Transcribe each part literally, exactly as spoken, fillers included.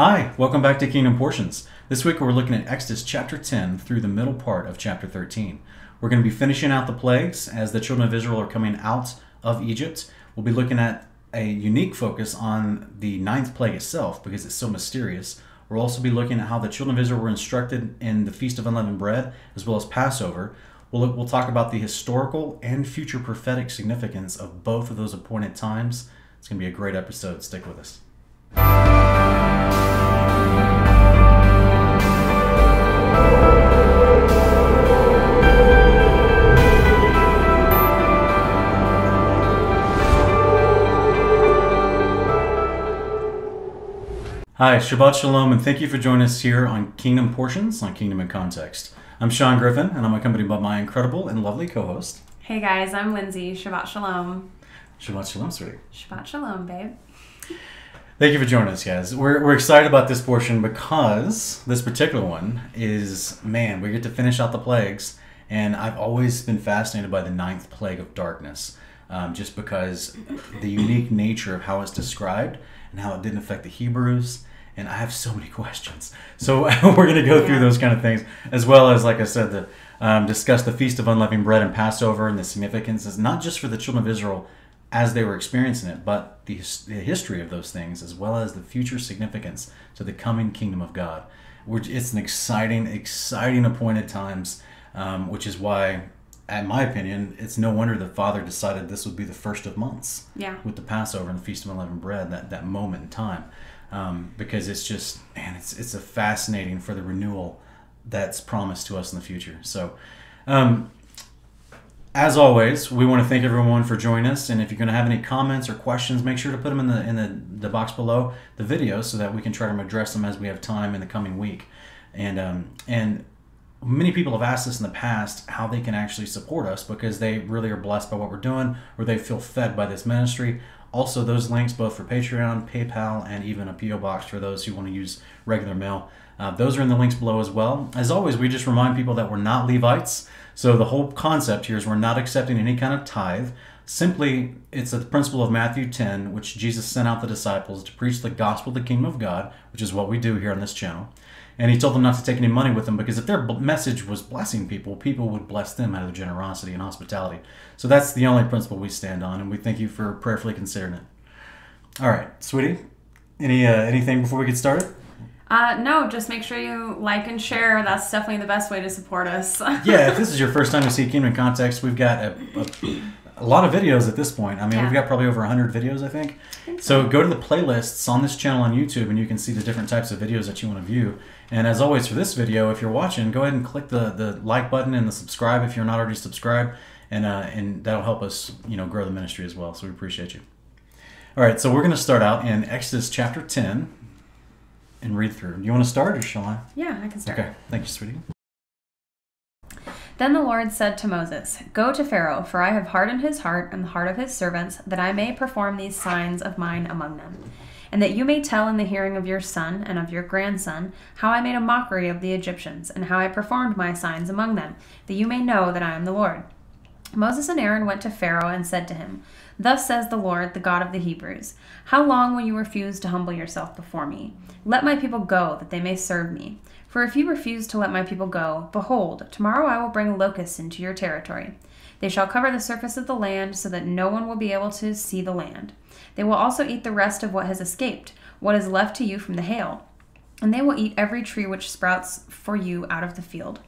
Hi, welcome back to Kingdom Portions. This week we're looking at Exodus chapter ten through the middle part of chapter thirteen. We're going to be finishing out the plagues as the children of Israel are coming out of Egypt. We'll be looking at a unique focus on the ninth plague itself because it's so mysterious. We'll also be looking at how the children of Israel were instructed in the Feast of Unleavened Bread as well as Passover. We'll, look, we'll talk about the historical and future prophetic significance of both of those appointed times. It's going to be a great episode. Stick with us. Hi, Shabbat Shalom, and thank you for joining us here on Kingdom Portions on Kingdom in Context. I'm Sean Griffin, and I'm accompanied by my incredible and lovely co-host. Hey guys, I'm Lindsay. Shabbat Shalom. Shabbat Shalom, sweetie. Shabbat Shalom, babe. Thank you for joining us, guys. We're, we're excited about this portion because this particular one is, man, we get to finish out the plagues, and I've always been fascinated by the ninth plague of darkness, um, just because the unique nature of how it's described and how it didn't affect the Hebrews. And I have so many questions. So we're going to go yeah. through those kind of things, as well as, like I said, to um, discuss the Feast of Unleavened Bread and Passover and the significance, is not just for the children of Israel as they were experiencing it, but the, the history of those things, as well as the future significance to the coming kingdom of God. We're, it's an exciting, exciting appointed times, um, which is why, in my opinion, it's no wonder the Father decided this would be the first of months. Yeah. With the Passover and the Feast of Unleavened Bread, that, that moment in time. Um, because it's just, man, it's it's a fascinating for the renewal that's promised to us in the future. So, um, as always, we want to thank everyone for joining us. And if you're going to have any comments or questions, make sure to put them in the in the, the box below the video so that we can try to address them as we have time in the coming week. And um, and many people have asked us in the past how they can actually support us because they really are blessed by what we're doing or they feel fed by this ministry. Also, those links both for Patreon, PayPal, and even a P O box for those who want to use regular mail. Uh, those are in the links below as well. As always, we just remind people that we're not Levites. So the whole concept here is we're not accepting any kind of tithe. Simply, it's the principle of Matthew ten, which Jesus sent out the disciples to preach the gospel of the kingdom of God, which is what we do here on this channel. And he told them not to take any money with them because if their message was blessing people, people would bless them out of their generosity and hospitality. So that's the only principle we stand on, and we thank you for prayerfully considering it. All right, sweetie, any uh, anything before we get started? Uh, no, just make sure you like and share. That's definitely the best way to support us. Yeah, if this is your first time to see Kingdom in Context, we've got a, a, a lot of videos at this point. I mean, yeah. we've got probably over one hundred videos, I think. I think so. So go to the playlists on this channel on YouTube, and you can see the different types of videos that you want to view. And as always for this video, if you're watching, go ahead and click the, the like button and the subscribe if you're not already subscribed, and uh, and that'll help us you know grow the ministry as well. So we appreciate you. All right, so we're going to start out in Exodus chapter ten and read through. You want to start or shall I? Yeah, I can start. Okay, thank you, sweetie. Then the Lord said to Moses, "Go to Pharaoh, for I have hardened his heart and the heart of his servants, that I may perform these signs of mine among them. And that you may tell in the hearing of your son and of your grandson how I made a mockery of the Egyptians and how I performed my signs among them, that you may know that I am the Lord." Moses and Aaron went to Pharaoh and said to him, "Thus says the Lord, the God of the Hebrews, how long will you refuse to humble yourself before me? Let my people go, that they may serve me. For if you refuse to let my people go, behold, tomorrow I will bring locusts into your territory. They shall cover the surface of the land so that no one will be able to see the land. They will also eat the rest of what has escaped, what is left to you from the hail, and they will eat every tree which sprouts for you out of the field.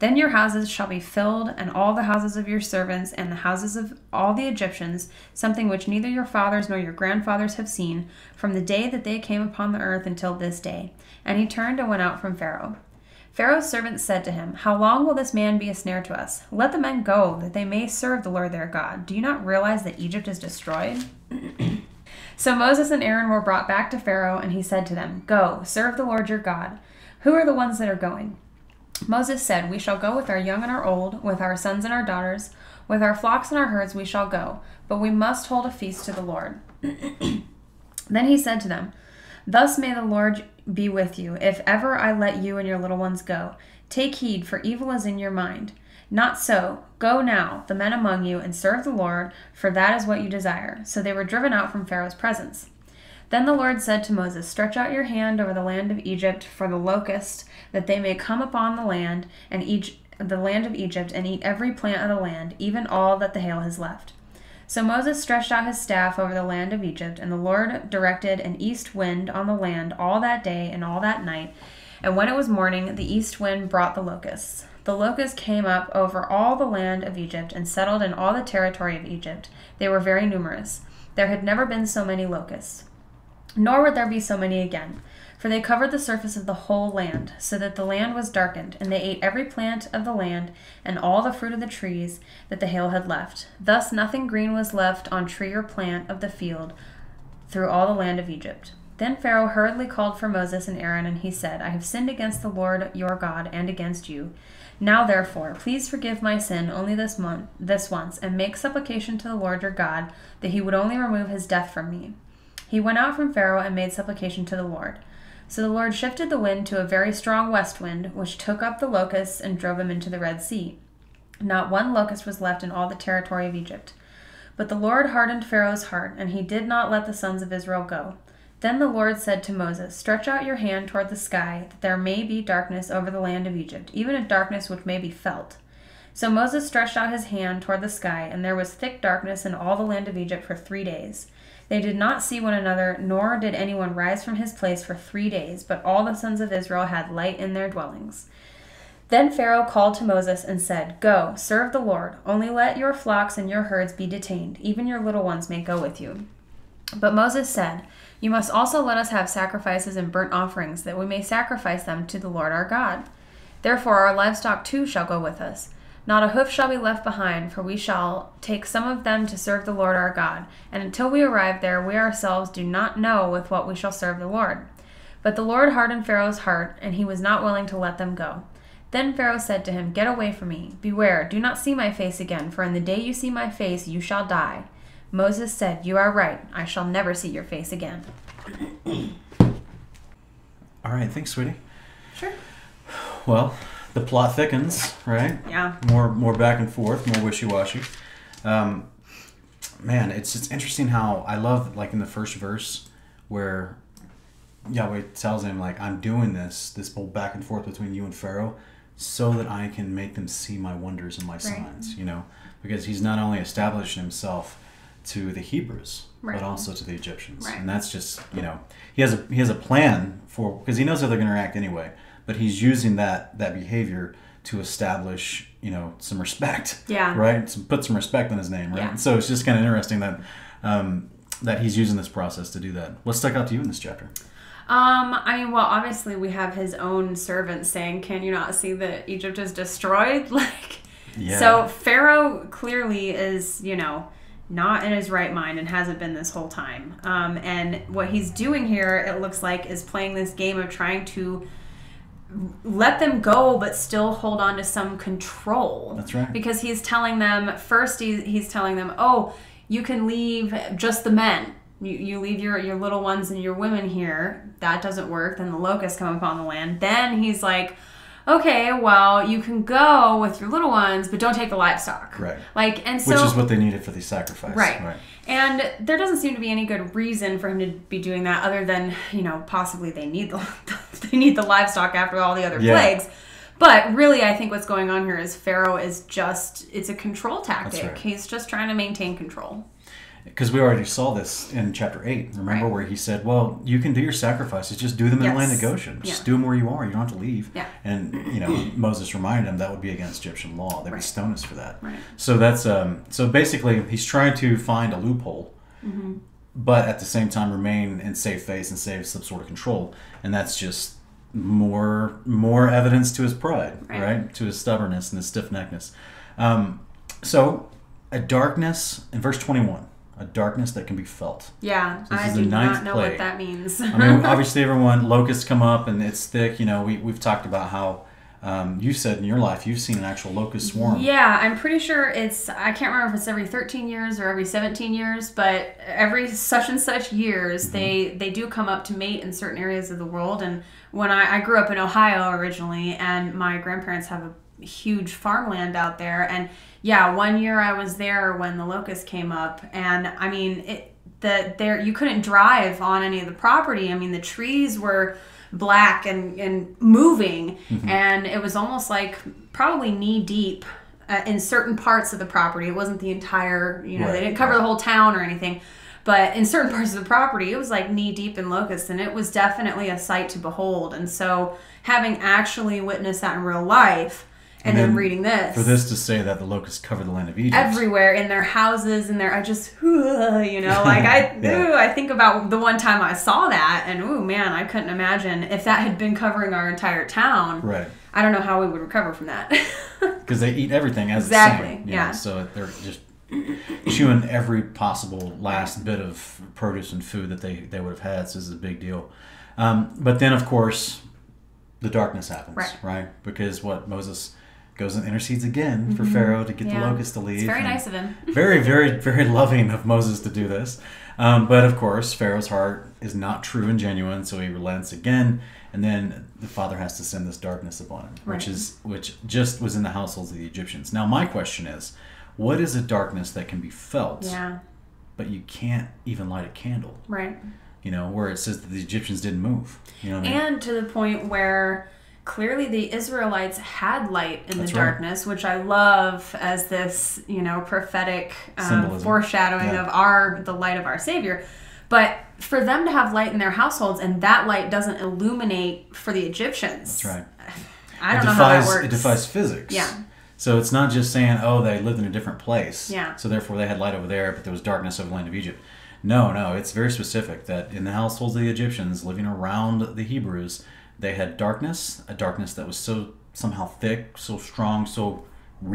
Then your houses shall be filled, and all the houses of your servants, and the houses of all the Egyptians, something which neither your fathers nor your grandfathers have seen, from the day that they came upon the earth until this day." And he turned and went out from Pharaoh. Pharaoh's servants said to him, "How long will this man be a snare to us? Let the men go, that they may serve the Lord their God. Do you not realize that Egypt is destroyed?" So Moses and Aaron were brought back to Pharaoh, and he said to them, "Go, serve the Lord your God. Who are the ones that are going?" Moses said, "We shall go with our young and our old, with our sons and our daughters, with our flocks and our herds we shall go, but we must hold a feast to the Lord." Then he said to them, "Thus may the Lord be with you, if ever I let you and your little ones go. Take heed, for evil is in your mind. Not so. Go now, the men among you, and serve the Lord, for that is what you desire." So they were driven out from Pharaoh's presence. Then the Lord said to Moses, "Stretch out your hand over the land of Egypt for the locust, that they may come upon the land and each the land of Egypt and eat every plant of the land, even all that the hail has left." So Moses stretched out his staff over the land of Egypt, and the Lord directed an east wind on the land all that day and all that night. And when it was morning, the east wind brought the locusts. The locusts came up over all the land of Egypt and settled in all the territory of Egypt. They were very numerous. There had never been so many locusts, nor would there be so many again, for they covered the surface of the whole land, so that the land was darkened, and they ate every plant of the land and all the fruit of the trees that the hail had left. Thus nothing green was left on tree or plant of the field through all the land of Egypt. Then Pharaoh hurriedly called for Moses and Aaron, and he said, "I have sinned against the Lord your God and against you. Now therefore, please forgive my sin only this month, this once, and make supplication to the Lord your God, that he would only remove his death from me." He went out from Pharaoh and made supplication to the Lord. So the Lord shifted the wind to a very strong west wind, which took up the locusts and drove them into the Red Sea. Not one locust was left in all the territory of Egypt. But the Lord hardened Pharaoh's heart, and he did not let the sons of Israel go. Then the Lord said to Moses, "Stretch out your hand toward the sky, that there may be darkness over the land of Egypt, even a darkness which may be felt." So Moses stretched out his hand toward the sky, and there was thick darkness in all the land of Egypt for three days. They did not see one another, nor did anyone rise from his place for three days, but all the sons of Israel had light in their dwellings. Then Pharaoh called to Moses and said, "Go, serve the Lord, only let your flocks and your herds be detained, even your little ones may go with you." But Moses said, "You must also let us have sacrifices and burnt offerings, that we may sacrifice them to the Lord our God. Therefore our livestock too shall go with us. Not a hoof shall be left behind, for we shall take some of them to serve the Lord our God. And until we arrive there, we ourselves do not know with what we shall serve the Lord." But the Lord hardened Pharaoh's heart, and he was not willing to let them go. Then Pharaoh said to him, "Get away from me. Beware, do not see my face again, for in the day you see my face, you shall die." Moses said, "You are right. I shall never see your face again." All right. Thanks, sweetie. Sure. Well, the plot thickens, right? Yeah. More more back and forth, more wishy-washy. Um, man, it's it's interesting how I love, like, in the first verse where Yahweh tells him, like, I'm doing this, this whole back and forth between you and Pharaoh so that I can make them see my wonders and my signs, right. You know? Because he's not only established himself to the Hebrews, right. But also to the Egyptians, right. And that's just, you know, he has a he has a plan for, because he knows how they're going to react anyway, but he's using that that behavior to establish, you know, some respect, yeah, right, some, put some respect on his name, right. Yeah. So it's just kind of interesting that um, that he's using this process to do that. What stuck out to you in this chapter? Um, I mean, well, obviously we have his own servants saying, "Can you not see that Egypt is destroyed?" Like, yeah. So Pharaoh clearly is, you know, not in his right mind and hasn't been this whole time. Um, and what he's doing here, it looks like, is playing this game of trying to let them go but still hold on to some control. That's right. Because he's telling them, first he's, he's telling them, oh, you can leave just the men. You, you leave your, your little ones and your women here. That doesn't work. Then the locusts come upon the land. Then he's like, okay, well, you can go with your little ones, but don't take the livestock. Right. Like, and so, which is what they needed for the sacrifice. Right. Right. And there doesn't seem to be any good reason for him to be doing that, other than, you know, possibly they need the they need the livestock after all the other yeah. plagues. But really, I think what's going on here is Pharaoh is just, it's a control tactic. That's right. He's just trying to maintain control. Because we already saw this in chapter eight, remember, right. Where he said, well, you can do your sacrifices, just do them in yes. the land of Goshen. Just yeah. do them where you are. You don't have to leave. Yeah. And, you know, Moses reminded him that would be against Egyptian law. They right. would stone us for that. Right. So that's, um, so basically he's trying to find a loophole, mm-hmm. but at the same time remain and save face and save some sort of control. And that's just more, more evidence to his pride, right? right? To his stubbornness and his stiff-neckedness. Um, so a darkness in verse twenty-one. A darkness that can be felt. Yeah, so I do not know plague. What that means. I mean, obviously, everyone, locusts come up and it's thick. You know, we, we've talked about how um, you said in your life you've seen an actual locust swarm. Yeah, I'm pretty sure it's, I can't remember if it's every thirteen years or every seventeen years, but every such and such years, mm-hmm. they, they do come up to mate in certain areas of the world. And when I, I grew up in Ohio originally, and my grandparents have a huge farmland out there, and yeah, one year I was there when the locust came up, and I mean, it that there you couldn't drive on any of the property. I mean, the trees were black and, and moving, mm-hmm. and it was almost like probably knee deep uh, in certain parts of the property. It wasn't the entire, you know, right. they didn't cover right. the whole town or anything, but in certain parts of the property, it was like knee deep in locusts, and it was definitely a sight to behold. And so having actually witnessed that in real life, And, and then, then reading this. For this to say that the locusts covered the land of Egypt. Everywhere, in their houses, in their, I just, you know, like I yeah. ooh, I think about the one time I saw that, and ooh, man, I couldn't imagine if that had been covering our entire town. Right. I don't know how we would recover from that. Because they eat everything as exactly. the same. Yeah. Know, so they're just chewing every possible last bit of produce and food that they, they would have had. So this is a big deal. Um, but then, of course, the darkness happens, right? right? Because what Moses... goes and intercedes again for mm-hmm. Pharaoh to get yeah. the locusts to leave. It's very and nice of him. very, very, very loving of Moses to do this. Um, but of course, Pharaoh's heart is not true and genuine, so he relents again, and then the Father has to send this darkness upon him, right. which is which just was in the households of the Egyptians. Now, my question is, what is a darkness that can be felt, yeah. but you can't even light a candle? Right. You know, where it says that the Egyptians didn't move. You know what I mean? And to the point where... clearly the Israelites had light in That's the darkness, right. which I love as this, you know, prophetic um, foreshadowing yeah. of our the light of our Savior. But for them to have light in their households and that light doesn't illuminate for the Egyptians. That's right. I don't it know defies, how that works. It defies physics. Yeah. So it's not just saying, oh, they lived in a different place. Yeah. So therefore they had light over there, but there was darkness over the land of Egypt. No, no. It's very specific that in the households of the Egyptians living around the Hebrews, they had darkness, a darkness that was so somehow thick, so strong, so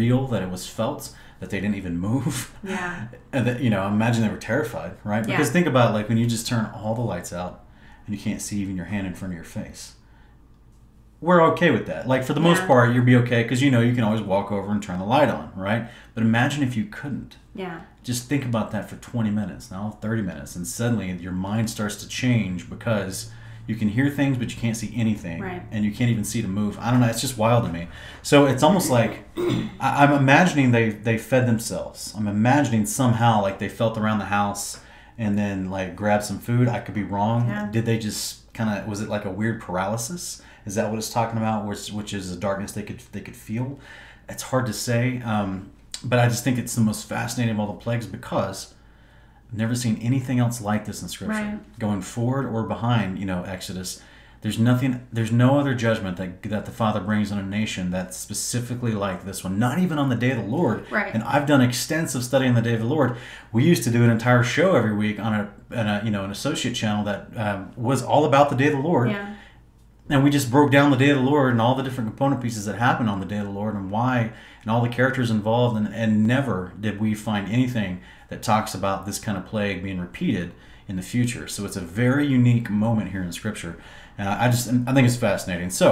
real that it was felt, that they didn't even move. Yeah. And that, you know, imagine they were terrified, right? Because yeah. think about, like, when you just turn all the lights out and you can't see even your hand in front of your face. We're okay with that. Like, for the yeah. most part, you'll be okay because, you know, you can always walk over and turn the light on, right? But imagine if you couldn't. Yeah. Just think about that for twenty minutes, now thirty minutes, and suddenly your mind starts to change because... you can hear things, but you can't see anything. Right. And you can't even see to move. I don't know. It's just wild to me. So it's almost like I, I'm imagining they, they fed themselves. I'm imagining somehow like they felt around the house and then like grabbed some food. I could be wrong. Yeah. Did they just kind of, was it like a weird paralysis? Is that what it's talking about? Which, which is a darkness they could, they could feel? It's hard to say. Um, but I just think it's the most fascinating of all the plagues because... never seen anything else like this in Scripture. Right. Going forward or behind, you know, Exodus, there's nothing, there's no other judgment that that the Father brings on a nation that's specifically like this one. Not even on the Day of the Lord. Right. And I've done extensive study on the Day of the Lord. We used to do an entire show every week on a, on a you know, an associate channel that um, was all about the Day of the Lord. Yeah. And we just broke down the Day of the Lord and all the different component pieces that happened on the Day of the Lord and why and all the characters involved. And, and never did we find anything that talks about this kind of plague being repeated in the future. So it's a very unique moment here in Scripture. And I just, I think it's fascinating. So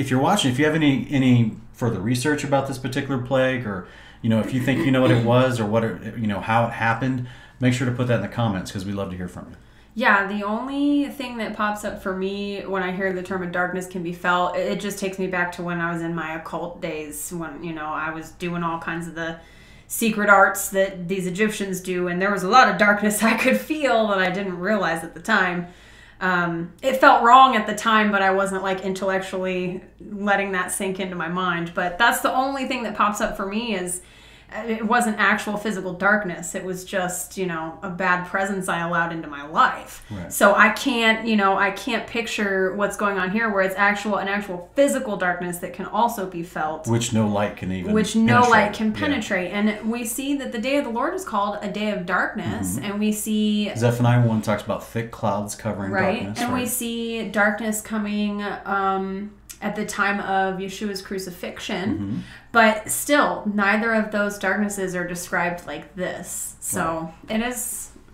if you're watching, if you have any, any further research about this particular plague, or, you know, if you think you know what it was or what it, you know, how it happened, make sure to put that in the comments because we'd love to hear from you. Yeah, the only thing that pops up for me when I hear the term of darkness can be felt, it just takes me back to when I was in my occult days when, you know, I was doing all kinds of the secret arts that these Egyptians do, and there was a lot of darkness I could feel that I didn't realize at the time. Um, it felt wrong at the time, but I wasn't, like, intellectually letting that sink into my mind. But that's the only thing that pops up for me is... it wasn't actual physical darkness. It was just, you know, a bad presence I allowed into my life. Right. So I can't, you know, I can't picture what's going on here where it's actual an actual physical darkness that can also be felt. Which no light can even Which no penetrate. light can penetrate. Yeah. And we see that the Day of the Lord is called a day of darkness. Mm-hmm. And we see... Zephaniah one talks about thick clouds covering right? darkness. And right. we see darkness coming... Um, at the time of Yeshua's crucifixion, mm-hmm. but still neither of those darknesses are described like this. So right. it is,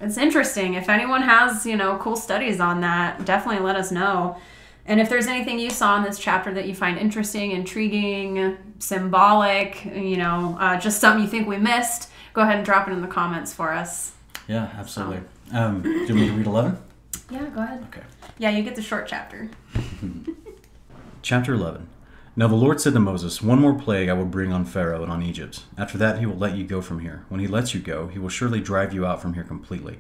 it's interesting. If anyone has, you know, cool studies on that, definitely let us know. And if there's anything you saw in this chapter that you find interesting, intriguing, symbolic, you know, uh, just something you think we missed, go ahead and drop it in the comments for us. Yeah, absolutely. So. Um, do you want me to read eleven? Yeah, go ahead. Okay. Yeah, you get the short chapter. Chapter eleven. Now the Lord said to Moses, one more plague I will bring on Pharaoh and on Egypt. After that he will let you go from here. When he lets you go, he will surely drive you out from here completely.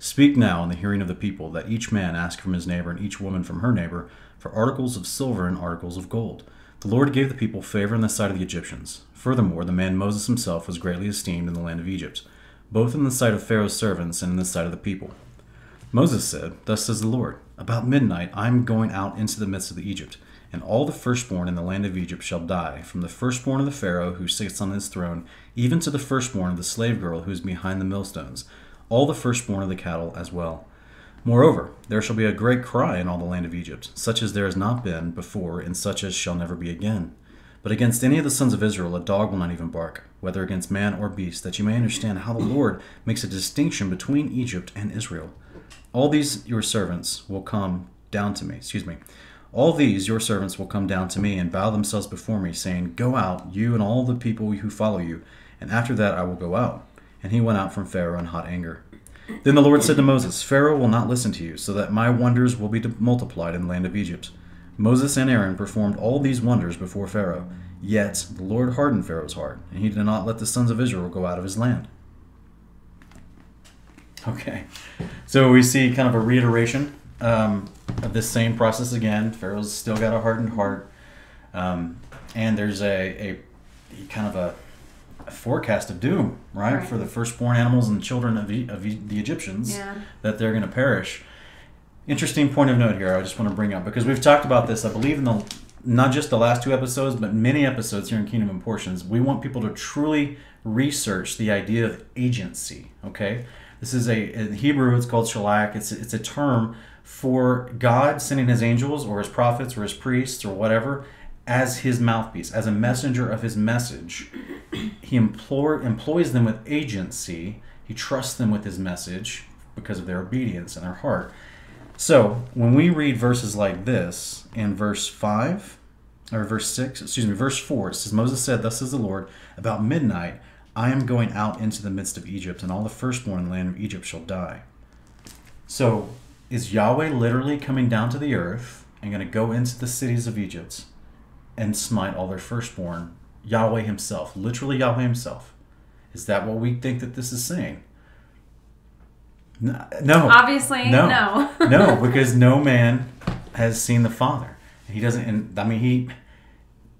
Speak now in the hearing of the people, that each man ask from his neighbor and each woman from her neighbor for articles of silver and articles of gold. The Lord gave the people favor in the sight of the Egyptians. Furthermore, the man Moses himself was greatly esteemed in the land of Egypt, both in the sight of Pharaoh's servants and in the sight of the people. Moses said, Thus says the Lord, About midnight I am going out into the midst of the Egypt, and all the firstborn in the land of Egypt shall die, from the firstborn of the Pharaoh who sits on his throne, even to the firstborn of the slave girl who is behind the millstones, all the firstborn of the cattle as well. Moreover, there shall be a great cry in all the land of Egypt, such as there has not been before, and such as shall never be again. But against any of the sons of Israel a dog will not even bark, whether against man or beast, that you may understand how the Lord makes a distinction between Egypt and Israel. All these your servants will come down to me, excuse me, all these your servants will come down to me and bow themselves before me, saying, Go out, you and all the people who follow you, and after that I will go out. And he went out from Pharaoh in hot anger. Then the Lord said to Moses, Pharaoh will not listen to you, so that my wonders will be multiplied in the land of Egypt. Moses and Aaron performed all these wonders before Pharaoh. Yet the Lord hardened Pharaoh's heart, and he did not let the sons of Israel go out of his land. Okay, so we see kind of a reiteration um, of this same process again. Pharaoh's still got a hardened heart, um, and there's a, a kind of a, a forecast of doom, right? right, for the firstborn animals and the children of, e of e the Egyptians, yeah. that they're going to perish. Interesting point of note here I just want to bring up, because we've talked about this, I believe, in the not just the last two episodes, but many episodes here in Kingdom in Portions. We want people to truly research the idea of agency, okay? This is a, in Hebrew, it's called shalach. It's, it's a term for God sending his angels or his prophets or his priests or whatever as his mouthpiece, as a messenger of his message. He implore, employs them with agency. He trusts them with his message because of their obedience and their heart. So when we read verses like this in verse five, or verse six, excuse me, verse four, it says, Moses said, Thus says the Lord, about midnight I am going out into the midst of Egypt, and all the firstborn in the land of Egypt shall die. So is Yahweh literally coming down to the earth and going to go into the cities of Egypt and smite all their firstborn? Yahweh himself, literally Yahweh himself. Is that what we think that this is saying? No. Obviously, no. No, no, because no man has seen the Father. He doesn't, and I mean, he,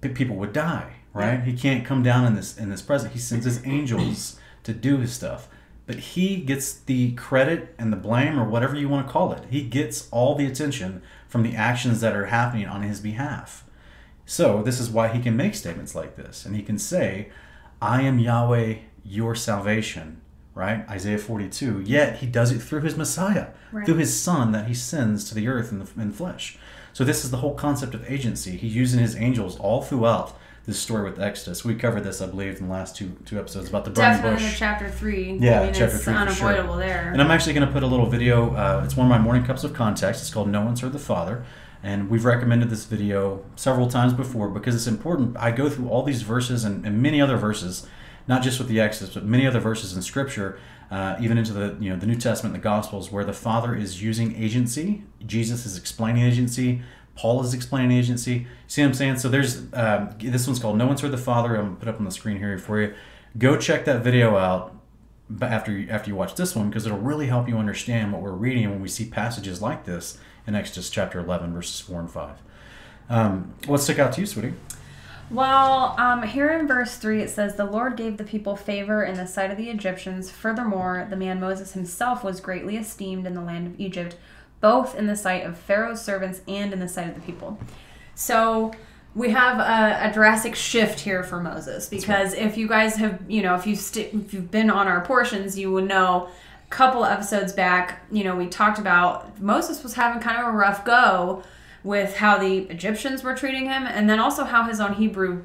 people would die. Right? He can't come down in this in this present. He sends his angels to do his stuff. But he gets the credit and the blame, or whatever you want to call it. He gets all the attention from the actions that are happening on his behalf. So this is why he can make statements like this. And he can say, I am Yahweh, your salvation. Right? Isaiah forty-two. Yet he does it through his Messiah, right. through his son that he sends to the earth in, the, in flesh. So this is the whole concept of agency. He's using his angels all throughout this story with Exodus. We covered this, I believe, in the last two two episodes about the burning Definitely bush. Definitely in chapter three. Yeah, I mean, chapter it's three unavoidable for sure. there. And I'm actually going to put a little video. Uh, it's one of my morning cups of context. It's called No One's Heard the Father. And we've recommended this video several times before because it's important. I go through all these verses and, and many other verses, not just with the Exodus, but many other verses in Scripture, uh, even into the you know the New Testament, the Gospels, where the Father is using agency. Jesus is explaining agency. Paul is explaining agency. See what I'm saying? So there's, um, this one's called No One's Heard the Father. I'm going to put up on the screen here for you. Go check that video out after you, after you watch this one, because it'll really help you understand what we're reading when we see passages like this in Exodus chapter eleven, verses four and five. Um, what stuck out to you, sweetie? Well, um, here in verse three it says, The Lord gave the people favor in the sight of the Egyptians. Furthermore, the man Moses himself was greatly esteemed in the land of Egypt, both in the sight of Pharaoh's servants and in the sight of the people. So we have a, a drastic shift here for Moses, because right. if you guys have, you know, if, you st if you've been on our portions, you would know a couple episodes back, you know, we talked about Moses was having kind of a rough go with how the Egyptians were treating him, and then also how his own Hebrew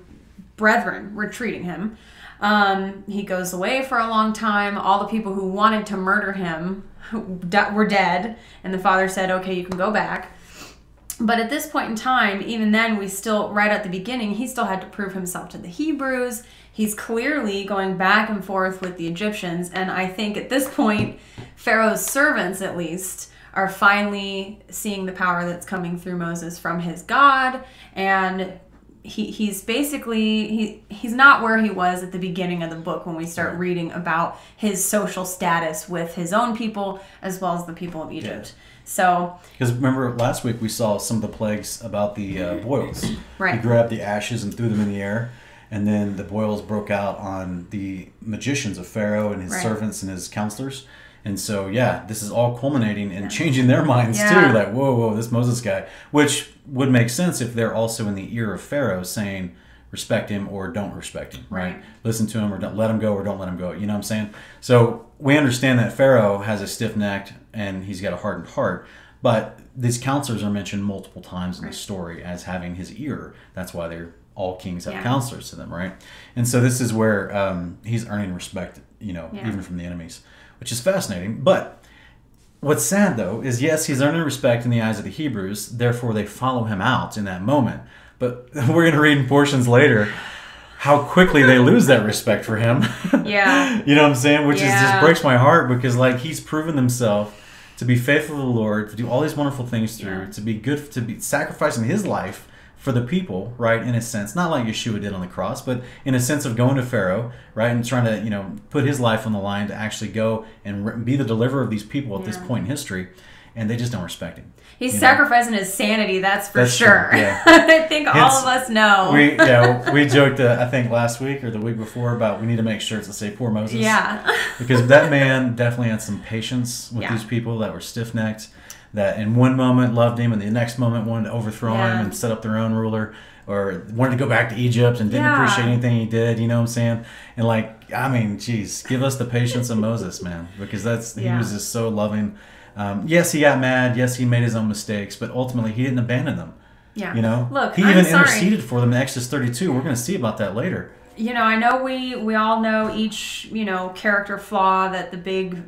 brethren were treating him. Um, he goes away for a long time. All the people who wanted to murder him were dead, and the father said, okay, you can go back. But at this point in time, even then, we still, right at the beginning, he still had to prove himself to the Hebrews. He's clearly going back and forth with the Egyptians, and I think at this point, Pharaoh's servants, at least, are finally seeing the power that's coming through Moses from his God, and he he's basically he he's not where he was at the beginning of the book when we start right. reading about his social status with his own people as well as the people of Egypt. Yeah. So, because remember last week we saw some of the plagues about the uh, boils. Right. He grabbed the ashes and threw them in the air, and then the boils broke out on the magicians of Pharaoh and his right. servants and his counselors. And so, yeah, this is all culminating and changing their minds, yeah. too. Like, whoa, whoa, this Moses guy. Which would make sense if they're also in the ear of Pharaoh saying, respect him or don't respect him, right? right? Listen to him or don't let him go or don't let him go. You know what I'm saying? So we understand that Pharaoh has a stiff neck and he's got a hardened heart. But these counselors are mentioned multiple times in right. the story as having his ear. That's why they're all kings have yeah. counselors to them, right? And so this is where um, he's earning respect, you know, yeah. even from the enemies. Which is fascinating. But what's sad, though, is yes, he's earning respect in the eyes of the Hebrews. Therefore, they follow him out in that moment. But we're going to read in portions later how quickly they lose that respect for him. Yeah. You know what I'm saying? Which yeah. is, just breaks my heart because, like, he's proven himself to be faithful to the Lord, to do all these wonderful things through, yeah. to be good, to be sacrificing his life for the people, right, in a sense. Not like Yeshua did on the cross, but in a sense of going to Pharaoh, right, and trying to, you know, put his life on the line to actually go and be the deliverer of these people at yeah. this point in history, and they just don't respect him. He's sacrificing know? his sanity, that's for that's sure. Yeah. I think it's, all of us know. we yeah, we joked, uh, I think, last week or the week before about we need to make shirts that say poor Moses. Yeah. Because that man definitely had some patience with yeah. these people that were stiff-necked. That in one moment loved him, and the next moment wanted to overthrow yeah. him and set up their own ruler, or wanted to go back to Egypt and didn't yeah. appreciate anything he did. You know what I'm saying? And like, I mean, geez, give us the patience of Moses, man, because that's yeah. he was just so loving. Um, yes, he got mad. Yes, he made his own mistakes, but ultimately he didn't abandon them. Yeah, you know, look, he even I'm sorry. interceded for them in Exodus thirty-two. We're going to see about that later. You know, I know we we all know each you know character flaw that the big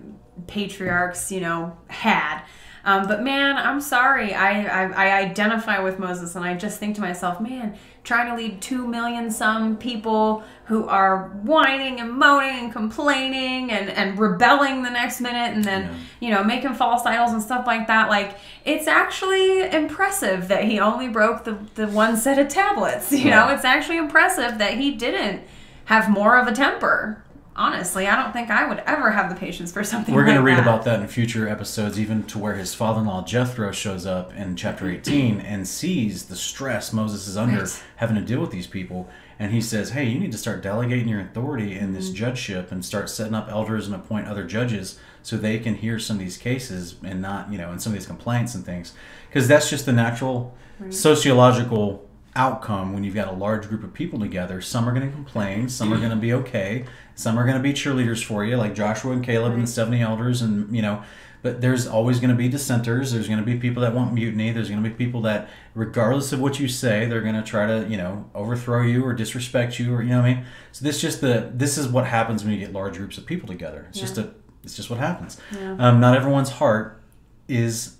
patriarchs you know had. Um, but man, I'm sorry. I, I, I identify with Moses, and I just think to myself, man, trying to lead two million some people who are whining and moaning and complaining and, and rebelling the next minute, and then yeah. you know making false idols and stuff like that. Like, it's actually impressive that he only broke the the one set of tablets. You yeah. know, it's actually impressive that he didn't have more of a temper. Honestly, I don't think I would ever have the patience for something like that. We're going to read about that in future episodes, even to where his father-in-law Jethro shows up in chapter eighteen and sees the stress Moses is under right. having to deal with these people. And he says, hey, you need to start delegating your authority in this mm-hmm. judgeship and start setting up elders and appoint other judges so they can hear some of these cases and not, you know, and some of these complaints and things. Because that's just the natural right. sociological outcome when you've got a large group of people together. Some are going to complain, some are going to be okay, some are going to be cheerleaders for you, like Joshua and Caleb right. and the seventy elders, and you know, but there's always going to be dissenters, there's going to be people that want mutiny, there's going to be people that, regardless of what you say, they're going to try to, you know, overthrow you or disrespect you, or you know what I mean? So this just the this is what happens when you get large groups of people together. It's yeah. just a it's just what happens. Yeah. Um, not everyone's heart is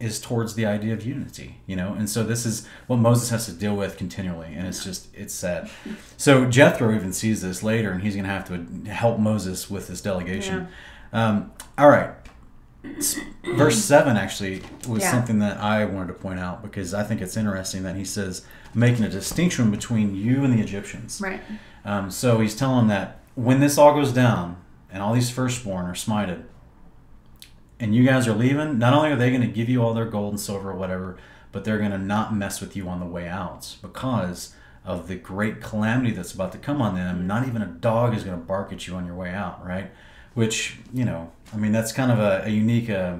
is towards the idea of unity, you know? And so this is what Moses has to deal with continually, and it's just, it's sad. So Jethro even sees this later, and he's going to have to help Moses with this delegation. Yeah. Um, all right. Verse seven actually was yeah. something that I wanted to point out, because I think it's interesting that he says, making a distinction between you and the Egyptians. Right. Um, so he's telling them that when this all goes down, and all these firstborn are smited, and you guys are leaving, not only are they going to give you all their gold and silver or whatever, but they're going to not mess with you on the way out because of the great calamity that's about to come on them. Not even a dog is going to bark at you on your way out, right? Which, you know, I mean, that's kind of a, a unique uh,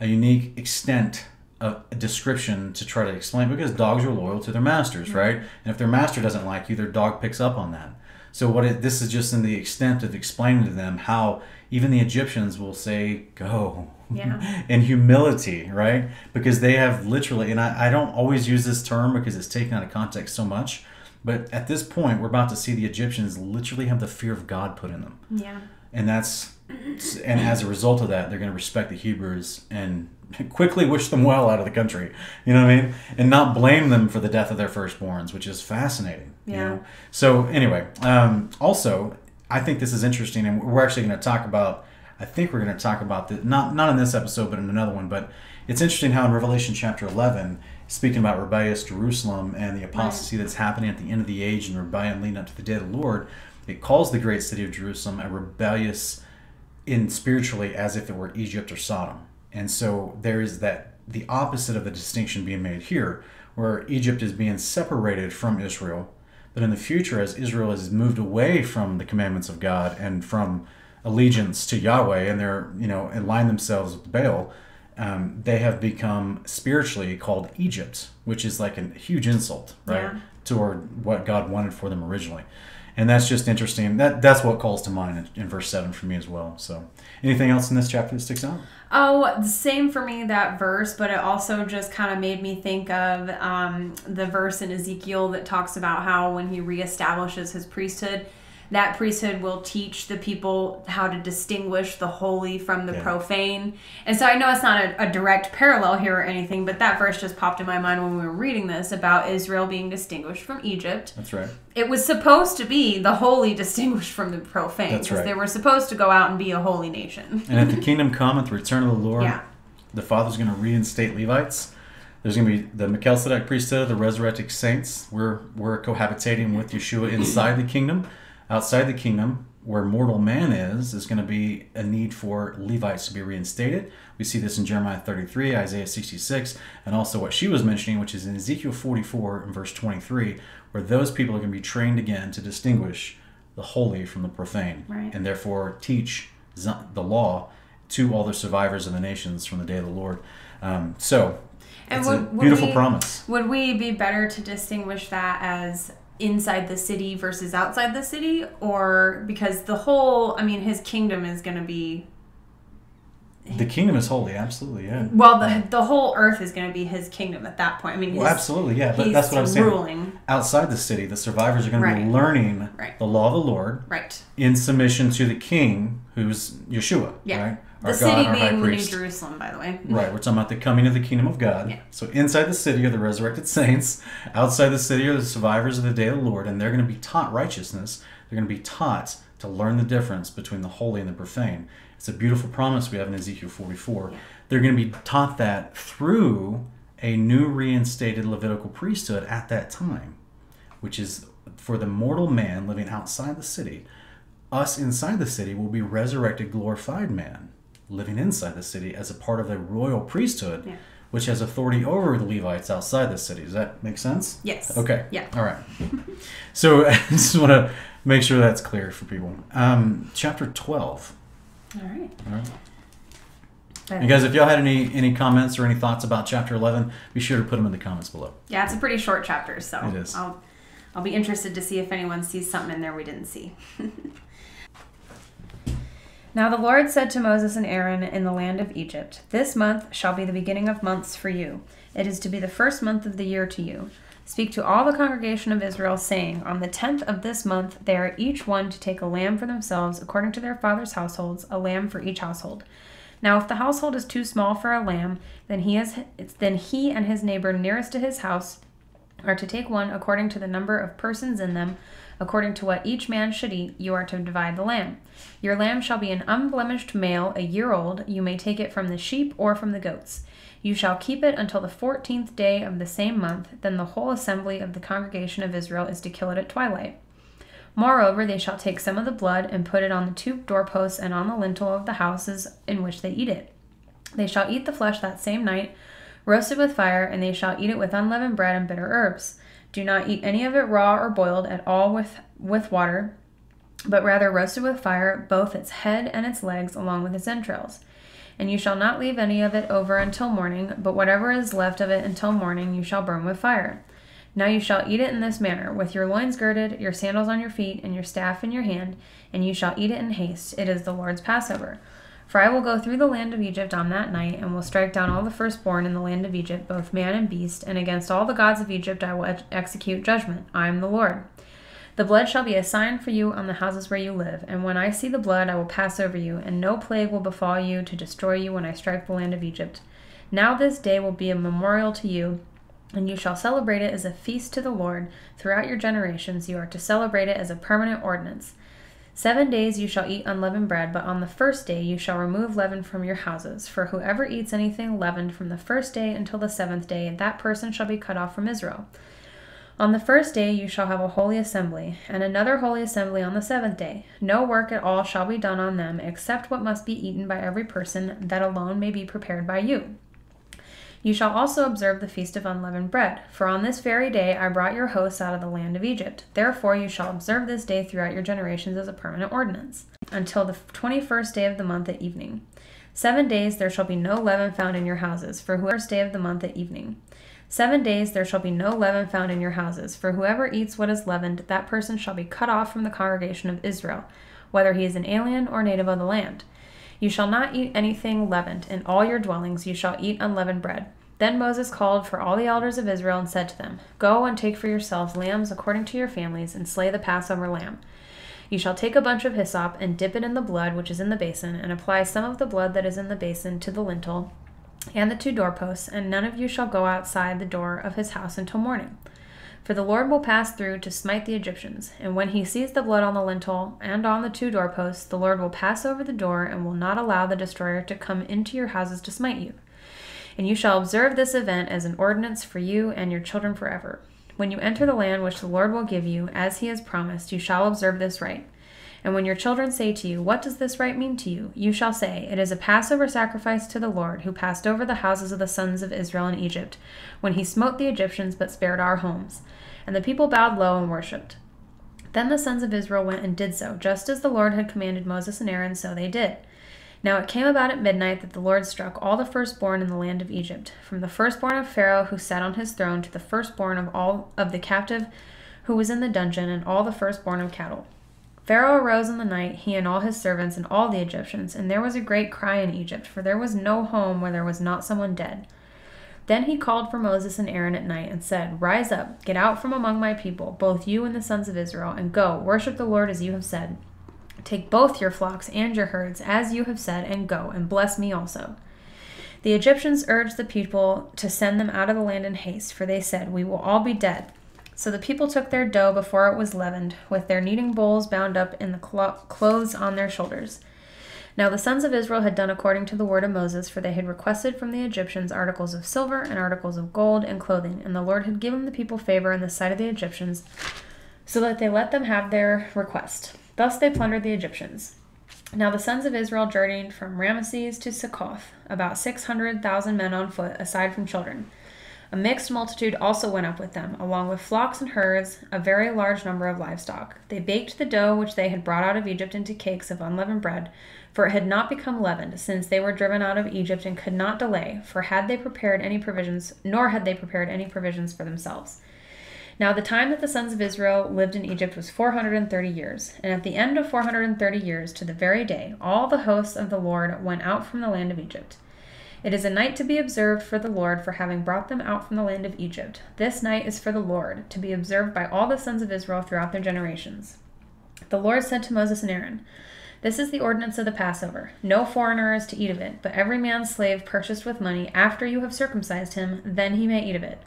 a unique extent of a description to try to explain, because dogs are loyal to their masters, right? And if their master doesn't like you, their dog picks up on that. So what it, this is just in the extent of explaining to them how even the Egyptians will say, go, yeah. in humility, right? Because they have literally, and I, I don't always use this term because it's taken out of context so much, but at this point, we're about to see the Egyptians literally have the fear of God put in them. Yeah. And that's, and as a result of that, they're going to respect the Hebrews and quickly wish them well out of the country, you know what I mean? And not blame them for the death of their firstborns, which is fascinating. Yeah. You know? So anyway, um, also, I think this is interesting, and we're actually going to talk about, I think we're going to talk about, this, not, not in this episode, but in another one, but it's interesting how in Revelation chapter eleven, speaking about rebellious Jerusalem and the apostasy right. that's happening at the end of the age and rebellion leading up to the day of the Lord, it calls the great city of Jerusalem a rebellious in spiritually as if it were Egypt or Sodom. And so there is that the opposite of the distinction being made here, where Egypt is being separated from Israel. But in the future, as Israel is moved away from the commandments of God and from allegiance to Yahweh, and they're, you know, align themselves with Baal, um, they have become spiritually called Egypt, which is like a huge insult, right, yeah. toward what God wanted for them originally. And that's just interesting. That that's what calls to mind in, in verse seven for me as well. So, anything else in this chapter that sticks out? Oh, same for me, that verse, but it also just kind of made me think of um, the verse in Ezekiel that talks about how when he reestablishes his priesthood, that priesthood will teach the people how to distinguish the holy from the yeah. profane. And so I know it's not a, a direct parallel here or anything, but that verse just popped in my mind when we were reading this about Israel being distinguished from Egypt. That's right. It was supposed to be the holy distinguished from the profane. That's right. They were supposed to go out and be a holy nation. And at the kingdom come, at the return of the Lord, yeah. the Father's going to reinstate Levites. There's going to be the Melchizedek priesthood, the resurrected saints. We're, we're cohabitating with Yeshua inside the kingdom. Outside the kingdom, where mortal man is, is going to be a need for Levites to be reinstated. We see this in Jeremiah thirty-three, Isaiah sixty-six, and also what she was mentioning, which is in Ezekiel forty-four and verse twenty-three, where those people are going to be trained again to distinguish the holy from the profane, right. and therefore teach the law to all the survivors of the nations from the day of the Lord. Um, so, and it's would, a beautiful would we, promise. Would we be better to distinguish that as inside the city versus outside the city, or because the whole, I mean, his kingdom is going to be... The kingdom is holy, absolutely, yeah. Well, the, the whole earth is going to be his kingdom at that point. I mean, well, absolutely, yeah, but that's what I'm saying. Ruling. Outside the city, the survivors are going right. to be learning right. the law of the Lord right. in submission to the king, who's Yeshua, yeah. right? Our the God, city being New Jerusalem, by the way. Right, we're talking about the coming of the kingdom of God. Yeah. So inside the city are the resurrected saints. Outside the city are the survivors of the day of the Lord, and they're going to be taught righteousness. They're going to be taught to learn the difference between the holy and the profane. It's a beautiful promise we have in Ezekiel forty-four. Yeah. They're going to be taught that through a new reinstated Levitical priesthood at that time, which is for the mortal man living outside the city. Us inside the city will be resurrected, glorified man, living inside the city as a part of a royal priesthood, yeah. which has authority over the Levites outside the city. Does that make sense? Yes. Okay. Yeah. All right. So I just want to make sure that's clear for people. Um, chapter twelve. All right. All right. And guys, if y'all had any, any comments or any thoughts about chapter eleven, be sure to put them in the comments below. Yeah, it's a pretty short chapter, so it is. I'll, I'll be interested to see if anyone sees something in there we didn't see. Now the Lord said to Moses and Aaron in the land of Egypt, "This month shall be the beginning of months for you. It is to be the first month of the year to you. Speak to all the congregation of Israel, saying, on the tenth of this month they are each one to take a lamb for themselves according to their fathers' households, a lamb for each household. Now if the household is too small for a lamb, then he, is, then he and his neighbor nearest to his house are to take one according to the number of persons in them. According to what each man should eat, you are to divide the lamb. Your lamb shall be an unblemished male, a year old. You may take it from the sheep or from the goats. You shall keep it until the fourteenth day of the same month. Then the whole assembly of the congregation of Israel is to kill it at twilight. Moreover, they shall take some of the blood and put it on the two doorposts and on the lintel of the houses in which they eat it. They shall eat the flesh that same night, roasted with fire, and they shall eat it with unleavened bread and bitter herbs. Do not eat any of it raw or boiled at all with, with water, but rather roasted with fire, both its head and its legs, along with its entrails. And you shall not leave any of it over until morning, but whatever is left of it until morning you shall burn with fire. Now you shall eat it in this manner, with your loins girded, your sandals on your feet, and your staff in your hand, and you shall eat it in haste. It is the Lord's Passover. For I will go through the land of Egypt on that night, and will strike down all the firstborn in the land of Egypt, both man and beast, and against all the gods of Egypt I will ex execute judgment. I am the Lord. The blood shall be a sign for you on the houses where you live, and when I see the blood I will pass over you, and no plague will befall you to destroy you when I strike the land of Egypt. Now this day will be a memorial to you, and you shall celebrate it as a feast to the Lord. Throughout your generations you are to celebrate it as a permanent ordinance. Seven days you shall eat unleavened bread, but on the first day you shall remove leaven from your houses. For whoever eats anything leavened from the first day until the seventh day, that person shall be cut off from Israel. On the first day you shall have a holy assembly, and another holy assembly on the seventh day. No work at all shall be done on them, except what must be eaten by every person, that alone may be prepared by you. You shall also observe the Feast of Unleavened Bread, for on this very day I brought your hosts out of the land of Egypt. Therefore you shall observe this day throughout your generations as a permanent ordinance, until the twenty-first day of the month at evening. Seven days there shall be no leaven found in your houses, for whoever day of the month at evening. Seven days there shall be no leaven found in your houses, for whoever eats what is leavened, that person shall be cut off from the congregation of Israel, whether he is an alien or native of the land. You shall not eat anything leavened. In all your dwellings you shall eat unleavened bread. Then Moses called for all the elders of Israel and said to them, Go and take for yourselves lambs according to your families, and slay the Passover lamb. You shall take a bunch of hyssop, and dip it in the blood which is in the basin, and apply some of the blood that is in the basin to the lintel and the two doorposts, and none of you shall go outside the door of his house until morning. For the Lord will pass through to smite the Egyptians, and when he sees the blood on the lintel and on the two doorposts, the Lord will pass over the door and will not allow the destroyer to come into your houses to smite you. And you shall observe this event as an ordinance for you and your children forever. When you enter the land which the Lord will give you, as he has promised, you shall observe this rite. And when your children say to you, What does this rite mean to you? You shall say, It is a Passover sacrifice to the Lord, who passed over the houses of the sons of Israel in Egypt, when he smote the Egyptians but spared our homes. And the people bowed low and worshipped. Then the sons of Israel went and did so, just as the Lord had commanded Moses and Aaron, so they did. Now it came about at midnight that the Lord struck all the firstborn in the land of Egypt, from the firstborn of Pharaoh who sat on his throne to the firstborn of all of the captive who was in the dungeon, and all the firstborn of cattle. Pharaoh arose in the night, he and all his servants and all the Egyptians, and there was a great cry in Egypt, for there was no home where there was not someone dead. Then he called for Moses and Aaron at night and said, Rise up, get out from among my people, both you and the sons of Israel, and go, worship the Lord as you have said. Take both your flocks and your herds, as you have said, and go, and bless me also. The Egyptians urged the people to send them out of the land in haste, for they said, We will all be dead. So the people took their dough before it was leavened, with their kneading bowls bound up in the clothes on their shoulders. Now the sons of Israel had done according to the word of Moses, for they had requested from the Egyptians articles of silver and articles of gold and clothing, and the Lord had given the people favor in the sight of the Egyptians, so that they let them have their request. Thus they plundered the Egyptians. Now the sons of Israel journeyed from Rameses to Succoth, about six hundred thousand men on foot, aside from children. A mixed multitude also went up with them, along with flocks and herds, a very large number of livestock. They baked the dough which they had brought out of Egypt into cakes of unleavened bread, for it had not become leavened, since they were driven out of Egypt and could not delay, for had they prepared any provisions, nor had they prepared any provisions for themselves. Now the time that the sons of Israel lived in Egypt was four hundred and thirty years, and at the end of four hundred and thirty years, to the very day, all the hosts of the Lord went out from the land of Egypt. It is a night to be observed for the Lord, for having brought them out from the land of Egypt. This night is for the Lord, to be observed by all the sons of Israel throughout their generations. The Lord said to Moses and Aaron, This is the ordinance of the Passover. No foreigner is to eat of it, but every man's slave purchased with money, after you have circumcised him, then he may eat of it.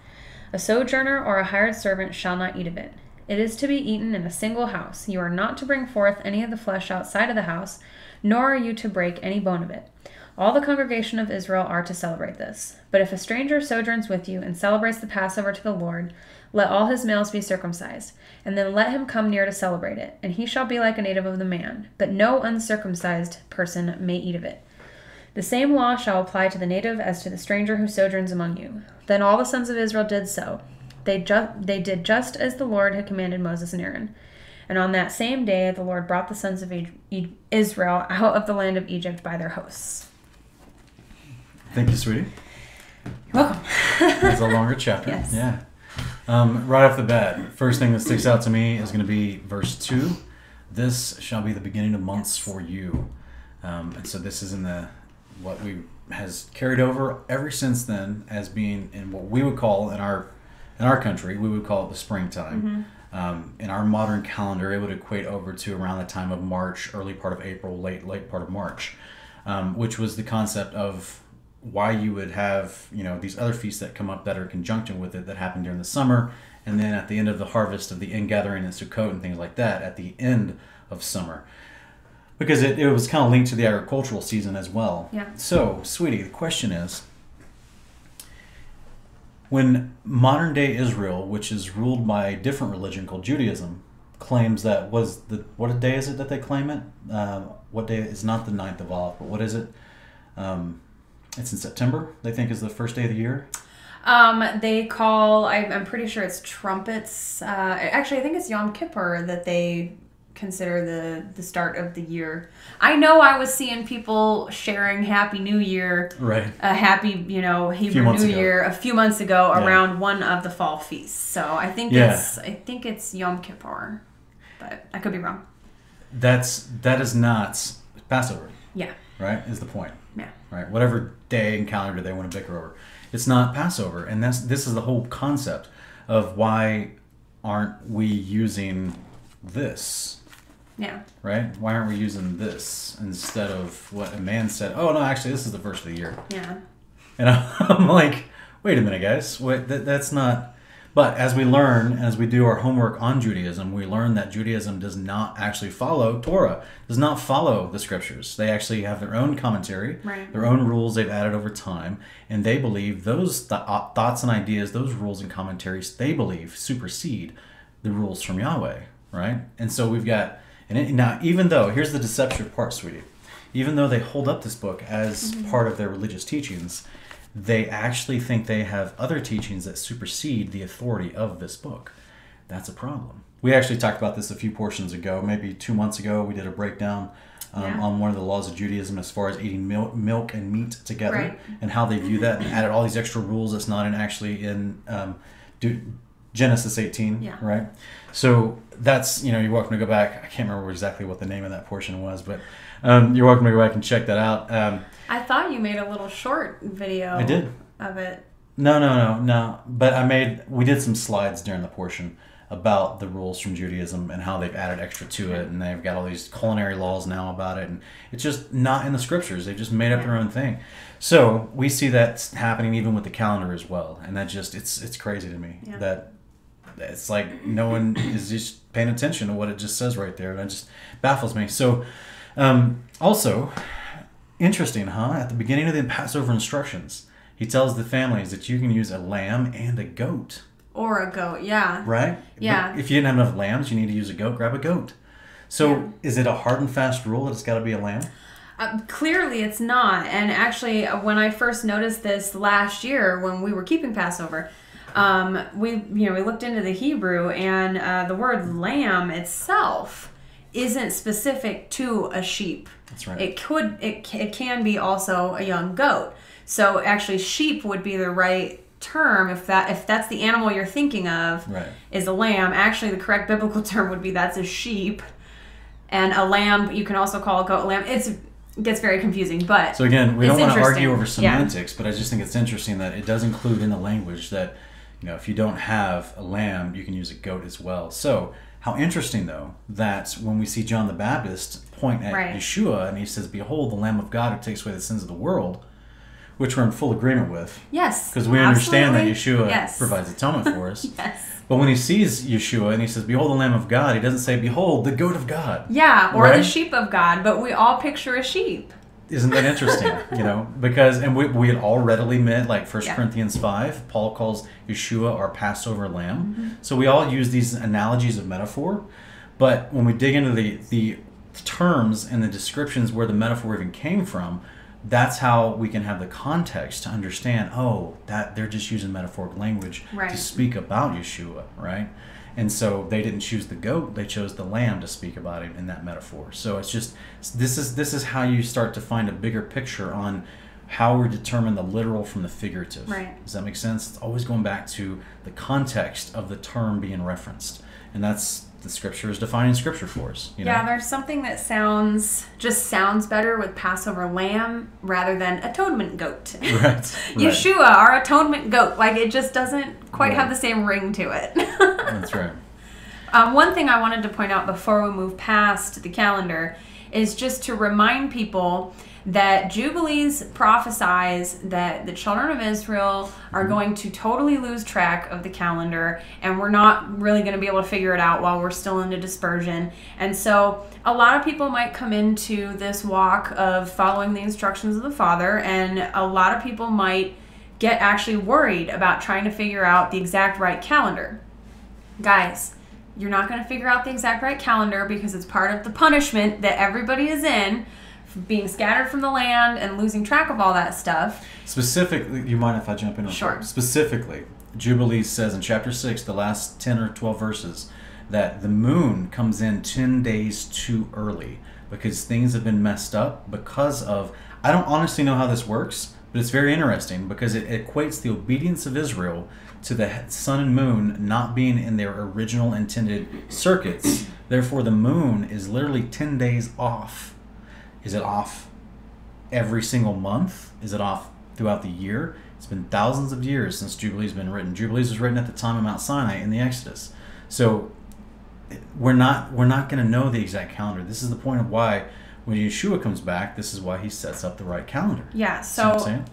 A sojourner or a hired servant shall not eat of it. It is to be eaten in a single house. You are not to bring forth any of the flesh outside of the house, nor are you to break any bone of it. All the congregation of Israel are to celebrate this. But if a stranger sojourns with you and celebrates the Passover to the Lord, let all his males be circumcised, and then let him come near to celebrate it, and he shall be like a native of the man, but no uncircumcised person may eat of it. The same law shall apply to the native as to the stranger who sojourns among you. Then all the sons of Israel did so. They, ju- they did just as the Lord had commanded Moses and Aaron. And on that same day the Lord brought the sons of e- e- Israel out of the land of Egypt by their hosts. Thank you, sweetie. You're welcome. That's a longer chapter. Yes. Yeah. Um, right off the bat, first thing that sticks out to me is going to be verse two. This shall be the beginning of months yes. for you. Um, and so this is in the what we has carried over ever since then as being in what we would call in our in our country we would call it the springtime. Mm-hmm. Um, in our modern calendar, it would equate over to around the time of March, early part of April, late late part of March, um, which was the concept of why you would have, you know, these other feasts that come up that are in conjunction with it that happen during the summer, and then at the end of the harvest of the ingathering and Sukkot and things like that, at the end of summer. Because it, it was kind of linked to the agricultural season as well. Yeah. So, sweetie, the question is, when modern-day Israel, which is ruled by a different religion called Judaism, claims that was the what day is it that they claim it? Uh, what day is not the ninth of Av, but what is it? Um, it's in September. They think is the first day of the year. Um, they call. I, I'm pretty sure it's trumpets. Uh, actually, I think it's Yom Kippur that they consider the the start of the year. I know I was seeing people sharing Happy New Year, right? A happy, you know, Hebrew New ago. Year a few months ago yeah. around one of the fall feasts. So I think yeah. it's I think it's Yom Kippur, but I could be wrong. That's that is not Passover. Yeah. Right is the point. Yeah. Right. Whatever day and calendar they want to bicker over, it's not Passover, and that's this is the whole concept of why aren't we using this. Yeah. Right? Why aren't we using this instead of what a man said? Oh, no, actually, this is the first of the year. Yeah. And I'm like, wait a minute, guys. Wait, that, that's not... But as we learn, as we do our homework on Judaism, we learn that Judaism does not actually follow Torah, does not follow the scriptures. They actually have their own commentary, right. their own rules they've added over time, and they believe those th thoughts and ideas, those rules and commentaries, they believe supersede the rules from Yahweh, right? And so we've got... And it, now, even though, here's the deceptive part, sweetie. Even though they hold up this book as mm-hmm. part of their religious teachings, they actually think they have other teachings that supersede the authority of this book. That's a problem. We actually talked about this a few portions ago, maybe two months ago. We did a breakdown um, yeah. on one of the laws of Judaism as far as eating milk, milk and meat together right. and how they view that and added all these extra rules that's not in actually in um, Genesis eighteen, yeah. right? So that's, you know, you're welcome to go back. I can't remember exactly what the name of that portion was, but um, you're welcome to go back and check that out. Um, I thought you made a little short video. I did. Of it. No, no, no, no. But I made, we did some slides during the portion about the rules from Judaism and how they've added extra to it. And they've got all these culinary laws now about it. And it's just not in the scriptures. They've just made up their own thing. So we see that happening even with the calendar as well. And that just, it's, it's crazy to me yeah. that it's like no one is just paying attention to what it just says right there. And it just baffles me. So um, also, interesting, huh? At the beginning of the Passover instructions, he tells the families that you can use a lamb and a goat. Or a goat, yeah. Right? Yeah. But if you didn't have enough lambs, you need to use a goat, grab a goat. So yeah. is it a hard and fast rule that it's got to be a lamb? Uh, clearly it's not. And actually, when I first noticed this last year when we were keeping Passover, um, we you know we looked into the Hebrew, and uh, the word lamb itself isn't specific to a sheep. That's right. It, could, it, it can be also a young goat. So actually sheep would be the right term if that if that's the animal you're thinking of right. is a lamb. Actually the correct biblical term would be that's a sheep, and a lamb you can also call a goat lamb. It's it gets very confusing, but so again we don't want to argue over semantics yeah. but I just think it's interesting that it does include in the language that you know if you don't have a lamb you can use a goat as well. So how interesting though that when we see John the Baptist point at right. Yeshua and he says behold the Lamb of God who takes away the sins of the world, which we're in full agreement with. Yes. Because we absolutely. Understand that Yeshua yes. provides atonement for us. Yes. But when he sees Yeshua and he says, behold the Lamb of God, he doesn't say, behold the goat of God. Yeah, or right? the sheep of God, but we all picture a sheep. Isn't that interesting? You know, because, and we, we had all readily met, like First yeah. Corinthians five, Paul calls Yeshua our Passover lamb. Mm-hmm. So we all use these analogies of metaphor, but when we dig into the, the terms and the descriptions where the metaphor even came from, that's how we can have the context to understand, oh, that they're just using metaphoric language right. to speak about Yeshua, right? And so they didn't choose the goat, they chose the lamb to speak about him in that metaphor. So it's just, this is, this is how you start to find a bigger picture on how we determine the literal from the figurative. Right. Does that make sense? It's always going back to the context of the term being referenced. And that's, the scripture is defining scripture for us. You know? Yeah, there's something that sounds, just sounds better with Passover lamb rather than atonement goat. Right. right. Yeshua, our atonement goat. Like it just doesn't quite right. have the same ring to it. That's right. Um, one thing I wanted to point out before we move past the calendar is just to remind people that Jubilees prophesies that the children of Israel are going to totally lose track of the calendar, and we're not really going to be able to figure it out while we're still into dispersion. And so a lot of people might come into this walk of following the instructions of the Father, and a lot of people might get actually worried about trying to figure out the exact right calendar. Guys, you're not going to figure out the exact right calendar because it's part of the punishment that everybody is in, being scattered from the land and losing track of all that stuff. Specifically, you mind if I jump in on that? Sure. Specifically, Jubilees says in chapter six, the last ten or twelve verses, that the moon comes in ten days too early because things have been messed up because of, I don't honestly know how this works, but it's very interesting because it equates the obedience of Israel to the sun and moon not being in their original intended circuits. Therefore, the moon is literally ten days off. Is it off every single month? Is it off throughout the year? It's been thousands of years since Jubilees has been written. Jubilees was written at the time of Mount Sinai in the Exodus. So we're not we're not going to know the exact calendar. This is the point of why when Yeshua comes back, this is why he sets up the right calendar. Yeah, so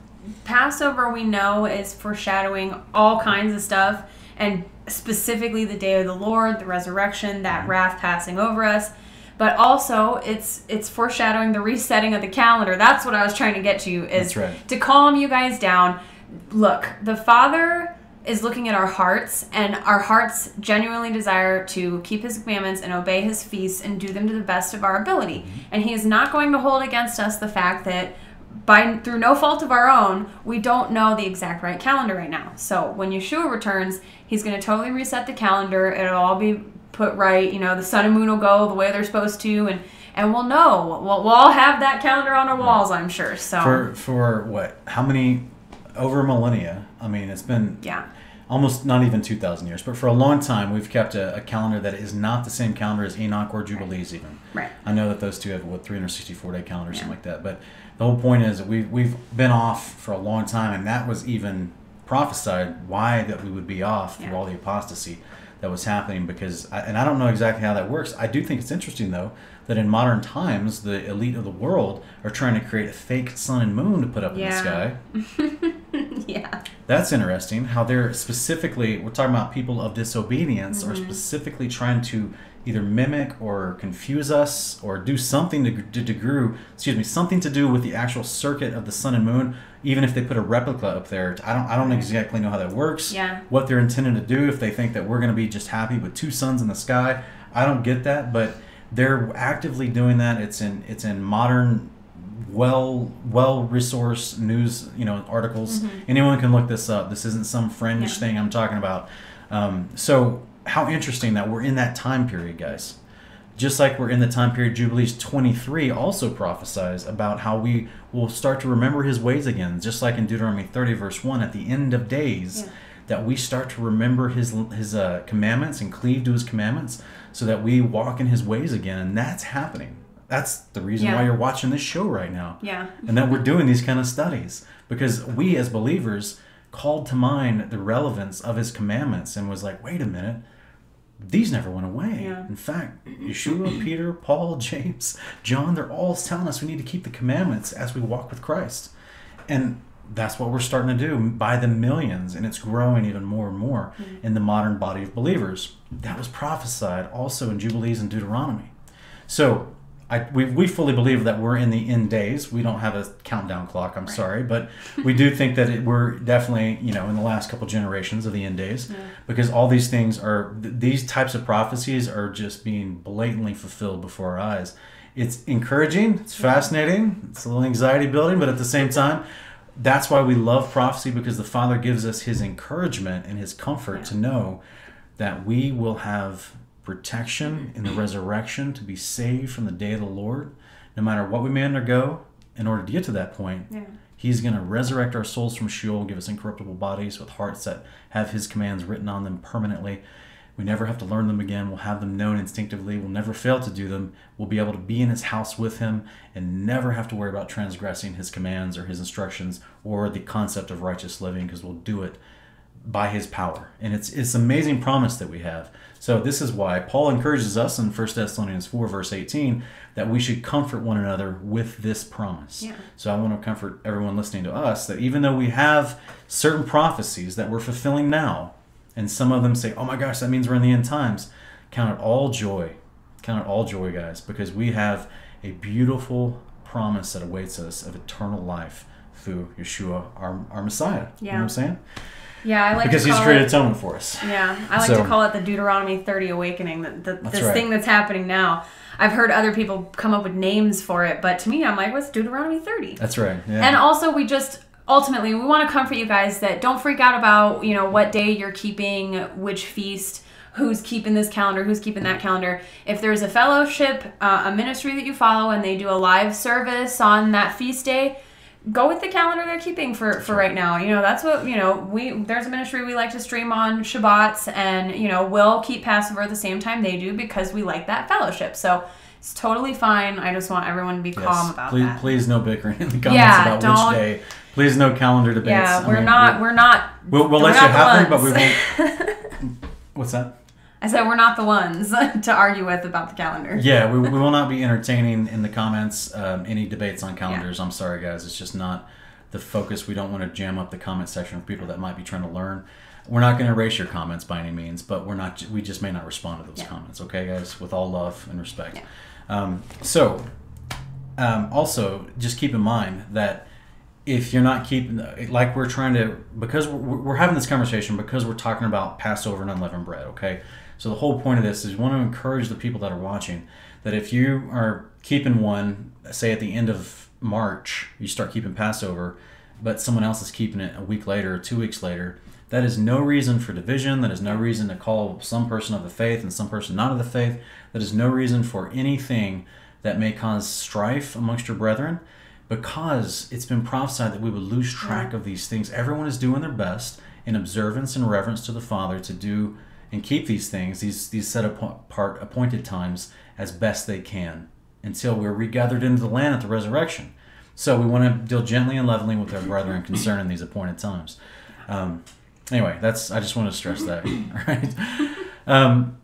Passover, we know, is foreshadowing all kinds of stuff, and specifically the day of the Lord, the resurrection, that wrath passing over us. But also, it's it's foreshadowing the resetting of the calendar. That's what I was trying to get to you, is right. to calm you guys down. Look, the Father is looking at our hearts, and our hearts genuinely desire to keep His commandments and obey His feasts and do them to the best of our ability. Mm-hmm. And He is not going to hold against us the fact that by through no fault of our own, we don't know the exact right calendar right now. So when Yeshua returns, He's going to totally reset the calendar. It'll all be put right, you know, the sun and moon will go the way they're supposed to, and and we'll know. We'll, we'll all have that calendar on our walls, I'm sure. So for for what? How many over millennia? I mean, it's been yeah, almost not even two thousand years, but for a long time, we've kept a, a calendar that is not the same calendar as Enoch or Jubilees, right. even. Right. I know that those two have what three hundred sixty-four day calendar, yeah. something like that. But the whole point is that we've we've been off for a long time, and that was even prophesied why that we would be off yeah. through all the apostasy that was happening, because, I, and I don't know exactly how that works. I do think it's interesting, though, that in modern times, the elite of the world are trying to create a fake sun and moon to put up yeah. in the sky. yeah. That's interesting, how they're specifically, we're talking about people of disobedience, mm-hmm. are specifically trying to either mimic or confuse us or do something to, to, to do, excuse me, something to do with the actual circuit of the sun and moon, even if they put a replica up there. I don't I don't exactly know how that works, yeah. what they're intended to do, if they think that we're going to be just happy with two suns in the sky. I don't get that, but they're actively doing that. It's in it's in modern, well well resourced news, you know, articles. Mm-hmm. Anyone can look this up. This isn't some fringe yeah. thing I'm talking about. Um, so how interesting that we're in that time period, guys. Just like we're in the time period, Jubilees twenty-three also prophesies about how we will start to remember His ways again. Just like in Deuteronomy thirty, verse one, at the end of days, yeah. that we start to remember His His uh, commandments and cleave to His commandments so that we walk in His ways again. And that's happening. That's the reason yeah. why you're watching this show right now. Yeah. And that we're doing these kind of studies. Because we as believers called to mind the relevance of His commandments and was like, wait a minute, these never went away. Yeah. In fact, Yeshua, Peter, Paul, James, John, they're all telling us we need to keep the commandments as we walk with Christ. And that's what we're starting to do by the millions, and it's growing even more and more mm-hmm. in the modern body of believers. That was prophesied also in Jubilees and Deuteronomy. So I, we, we fully believe that we're in the end days. We don't have a countdown clock, I'm right. sorry, but we do think that it, we're definitely, you know, in the last couple generations of the end days, yeah. because all these things are, these types of prophecies are just being blatantly fulfilled before our eyes. It's encouraging, it's fascinating, it's a little anxiety building, but at the same time, that's why we love prophecy, because the Father gives us His encouragement and His comfort yeah. to know that we will have protection in the resurrection to be saved from the day of the Lord, no matter what we may undergo in order to get to that point. Yeah. He's going to resurrect our souls from Sheol, give us incorruptible bodies with hearts that have His commands written on them permanently. We never have to learn them again. We'll have them known instinctively. We'll never fail to do them. We'll be able to be in His house with Him and never have to worry about transgressing His commands or His instructions or the concept of righteous living, because we'll do it by his power. And it's it's amazing promise that we have. So this is why Paul encourages us in First Thessalonians four, verse eighteen, that we should comfort one another with this promise. Yeah. So I want to comfort everyone listening to us that even though we have certain prophecies that we're fulfilling now, and some of them say, oh my gosh, that means we're in the end times, count it all joy. Count it all joy, guys, because we have a beautiful promise that awaits us of eternal life through Yeshua, our, our Messiah. Yeah. You know what I'm saying? Yeah, I like because to call he's created atonement for us. Yeah, I like so, to call it the Deuteronomy thirty awakening. That this right. thing that's happening now. I've heard other people come up with names for it, but to me, I'm like, what's Deuteronomy thirty? That's right. Yeah. And also, we just ultimately we want to comfort you guys that don't freak out about you know what day you're keeping, which feast, who's keeping this calendar, who's keeping that calendar. If there's a fellowship, uh, a ministry that you follow, and they do a live service on that feast day, go with the calendar they're keeping for, for right now. You know, that's what, you know, we, there's a ministry we like to stream on Shabbats, and, you know, we'll keep Passover at the same time they do because we like that fellowship. So it's totally fine. I just want everyone to be yes. calm about please, that. Please no bickering in the comments yeah, about don't, which day. Please no calendar debates. Yeah, we're I mean, not, we're not, we'll, we'll let you happen, but we won't. What's that? I said we're not the ones to argue with about the calendar. Yeah, we, we will not be entertaining in the comments um, any debates on calendars. Yeah. I'm sorry, guys. It's just not the focus. We don't want to jam up the comment section of people that might be trying to learn. We're not going to erase your comments by any means, but we're not. We just may not respond to those yeah. comments. Okay, guys? With all love and respect. Yeah. Um, so, um, also, just keep in mind that if you're not keeping, like we're trying to, because we're, we're having this conversation because we're talking about Passover and unleavened bread, okay? So the whole point of this is we want to encourage the people that are watching that if you are keeping one, say at the end of March, you start keeping Passover, but someone else is keeping it a week later or two weeks later, that is no reason for division. That is no reason to call some person of the faith and some person not of the faith. That is no reason for anything that may cause strife amongst your brethren, because it's been prophesied that we would lose track of these things. Everyone is doing their best in observance and reverence to the Father to do and keep these things, these these set apart appointed times as best they can until we're regathered into the land at the resurrection. So we want to deal gently and lovingly with our brethren concerning these appointed times. Um, anyway, that's I just want to stress that. All right. Um,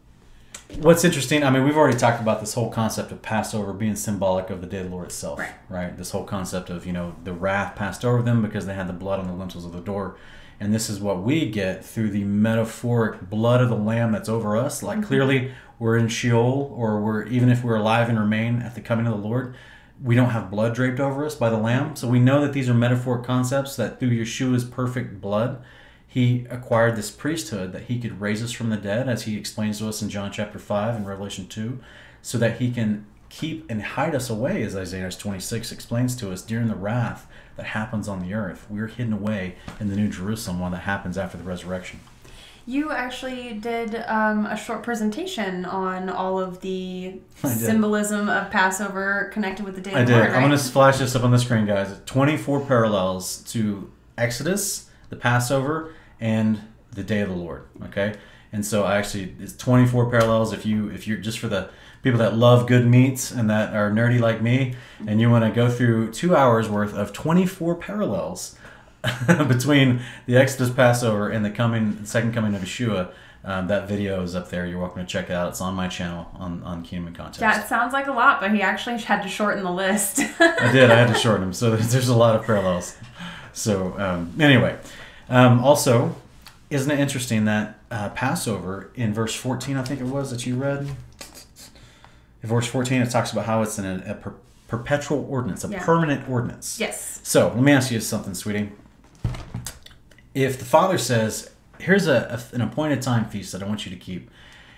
what's interesting, I mean, we've already talked about this whole concept of Passover being symbolic of the day of the Lord itself, right? right? This whole concept of, you know, the wrath passed over them because they had the blood on the lintels of the door. And this is what we get through the metaphoric blood of the Lamb that's over us. Like mm-hmm. clearly we're in Sheol, or we're even if we're alive and remain at the coming of the Lord, we don't have blood draped over us by the Lamb. So we know that these are metaphoric concepts that through Yeshua's perfect blood, he acquired this priesthood that he could raise us from the dead, as he explains to us in John chapter five and Revelation two, so that he can keep and hide us away, as Isaiah twenty-six explains to us, during the wrath that happens on the earth. We're hidden away in the New Jerusalem, one that happens after the resurrection. You actually did um, a short presentation on all of the symbolism of Passover connected with the Day of I the did. Lord, right? I'm going to flash this up on the screen, guys. twenty-four parallels to Exodus, the Passover, and the Day of the Lord, okay? And so I actually, it's twenty-four parallels. If you, if you're just for the people that love good meats and that are nerdy like me, and you want to go through two hours worth of twenty-four parallels between the Exodus, Passover, and the coming, the second coming of Yeshua, um, that video is up there. You're welcome to check it out. It's on my channel on, on Kingdom in Context. Yeah, it sounds like a lot, but he actually had to shorten the list. I did. I had to shorten them. So there's a lot of parallels. So um, anyway, um, also, isn't it interesting that uh, Passover in verse fourteen, I think it was, that you read? In verse fourteen, it talks about how it's in a, a per perpetual ordinance, a yeah. permanent ordinance. Yes. So let me ask you something, sweetie. If the Father says, here's a, a, an appointed time feast that I want you to keep,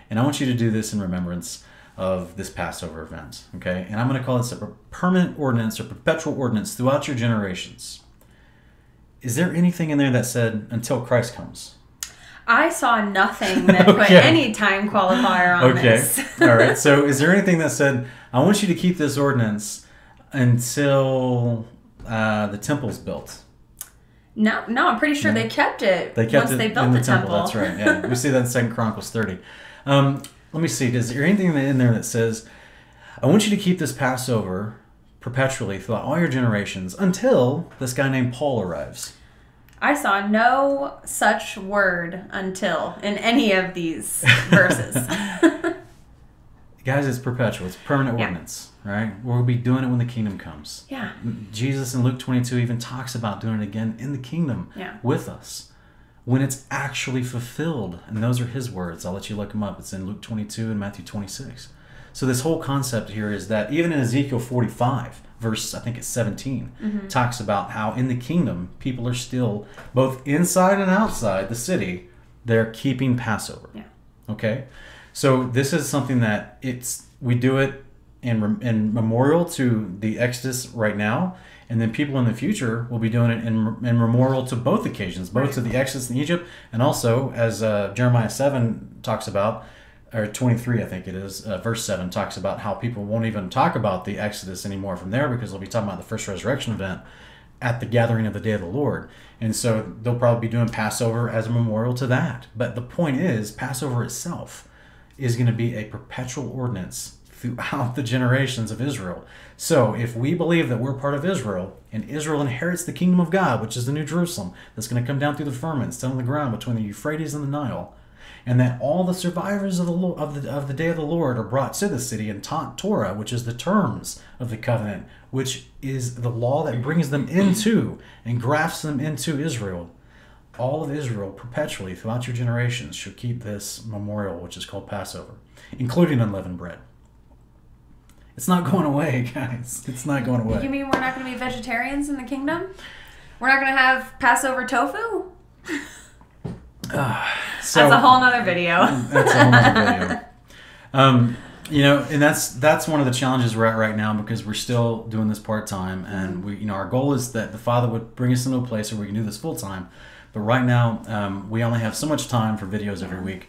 and I want you to do this in remembrance of this Passover event, okay? And I'm going to call this a per permanent ordinance or perpetual ordinance throughout your generations. Is there anything in there that said, until Christ comes? I saw nothing that okay. put any time qualifier on okay. this. Okay. All right. So is there anything that said, I want you to keep this ordinance until uh, the temple's built? No, no. I'm pretty sure no. they kept it they kept once it they built in the, the temple. temple. That's right. Yeah. We see that in Second Chronicles thirty. Um, let me see. Is there anything in there that says, I want you to keep this Passover perpetually throughout all your generations until this guy named Paul arrives? I saw no such word until in any of these verses. Guys, it's perpetual. It's permanent yeah. ordinance, right? We'll be doing it when the kingdom comes. Yeah. Jesus in Luke twenty-two even talks about doing it again in the kingdom yeah. with us when it's actually fulfilled. And those are his words. I'll let you look them up. It's in Luke twenty-two and Matthew twenty-six. So this whole concept here is that even in Ezekiel forty-five, verse, I think it's seventeen, mm-hmm. talks about how in the kingdom, people are still, both inside and outside the city, they're keeping Passover. Yeah. Okay? So this is something that it's, we do it in, in memorial to the Exodus right now, and then people in the future will be doing it in, in memorial to both occasions, both right. to the Exodus in Egypt, and also, as uh, Jeremiah seven talks about, or twenty-three, I think it is, uh, verse seven, talks about how people won't even talk about the Exodus anymore from there because they'll be talking about the first resurrection event at the gathering of the day of the Lord. And so they'll probably be doing Passover as a memorial to that. But the point is, Passover itself is going to be a perpetual ordinance throughout the generations of Israel. So if we believe that we're part of Israel, and Israel inherits the kingdom of God, which is the New Jerusalem, that's going to come down through the firmaments, down on the ground between the Euphrates and the Nile, and that all the survivors of the, of the of the day of the Lord are brought to the city and taught Torah, which is the terms of the covenant, which is the law that brings them into and grafts them into Israel. All of Israel perpetually throughout your generations should keep this memorial, which is called Passover, including unleavened bread. It's not going away, guys. It's not going away. You mean we're not going to be vegetarians in the kingdom? We're not going to have Passover tofu? Uh, so, that's a whole nother video. That's a whole nother video. Um, you know, and that's that's one of the challenges we're at right now because we're still doing this part time, and we, you know, our goal is that the Father would bring us into a place where we can do this full time. But right now, um, we only have so much time for videos every week,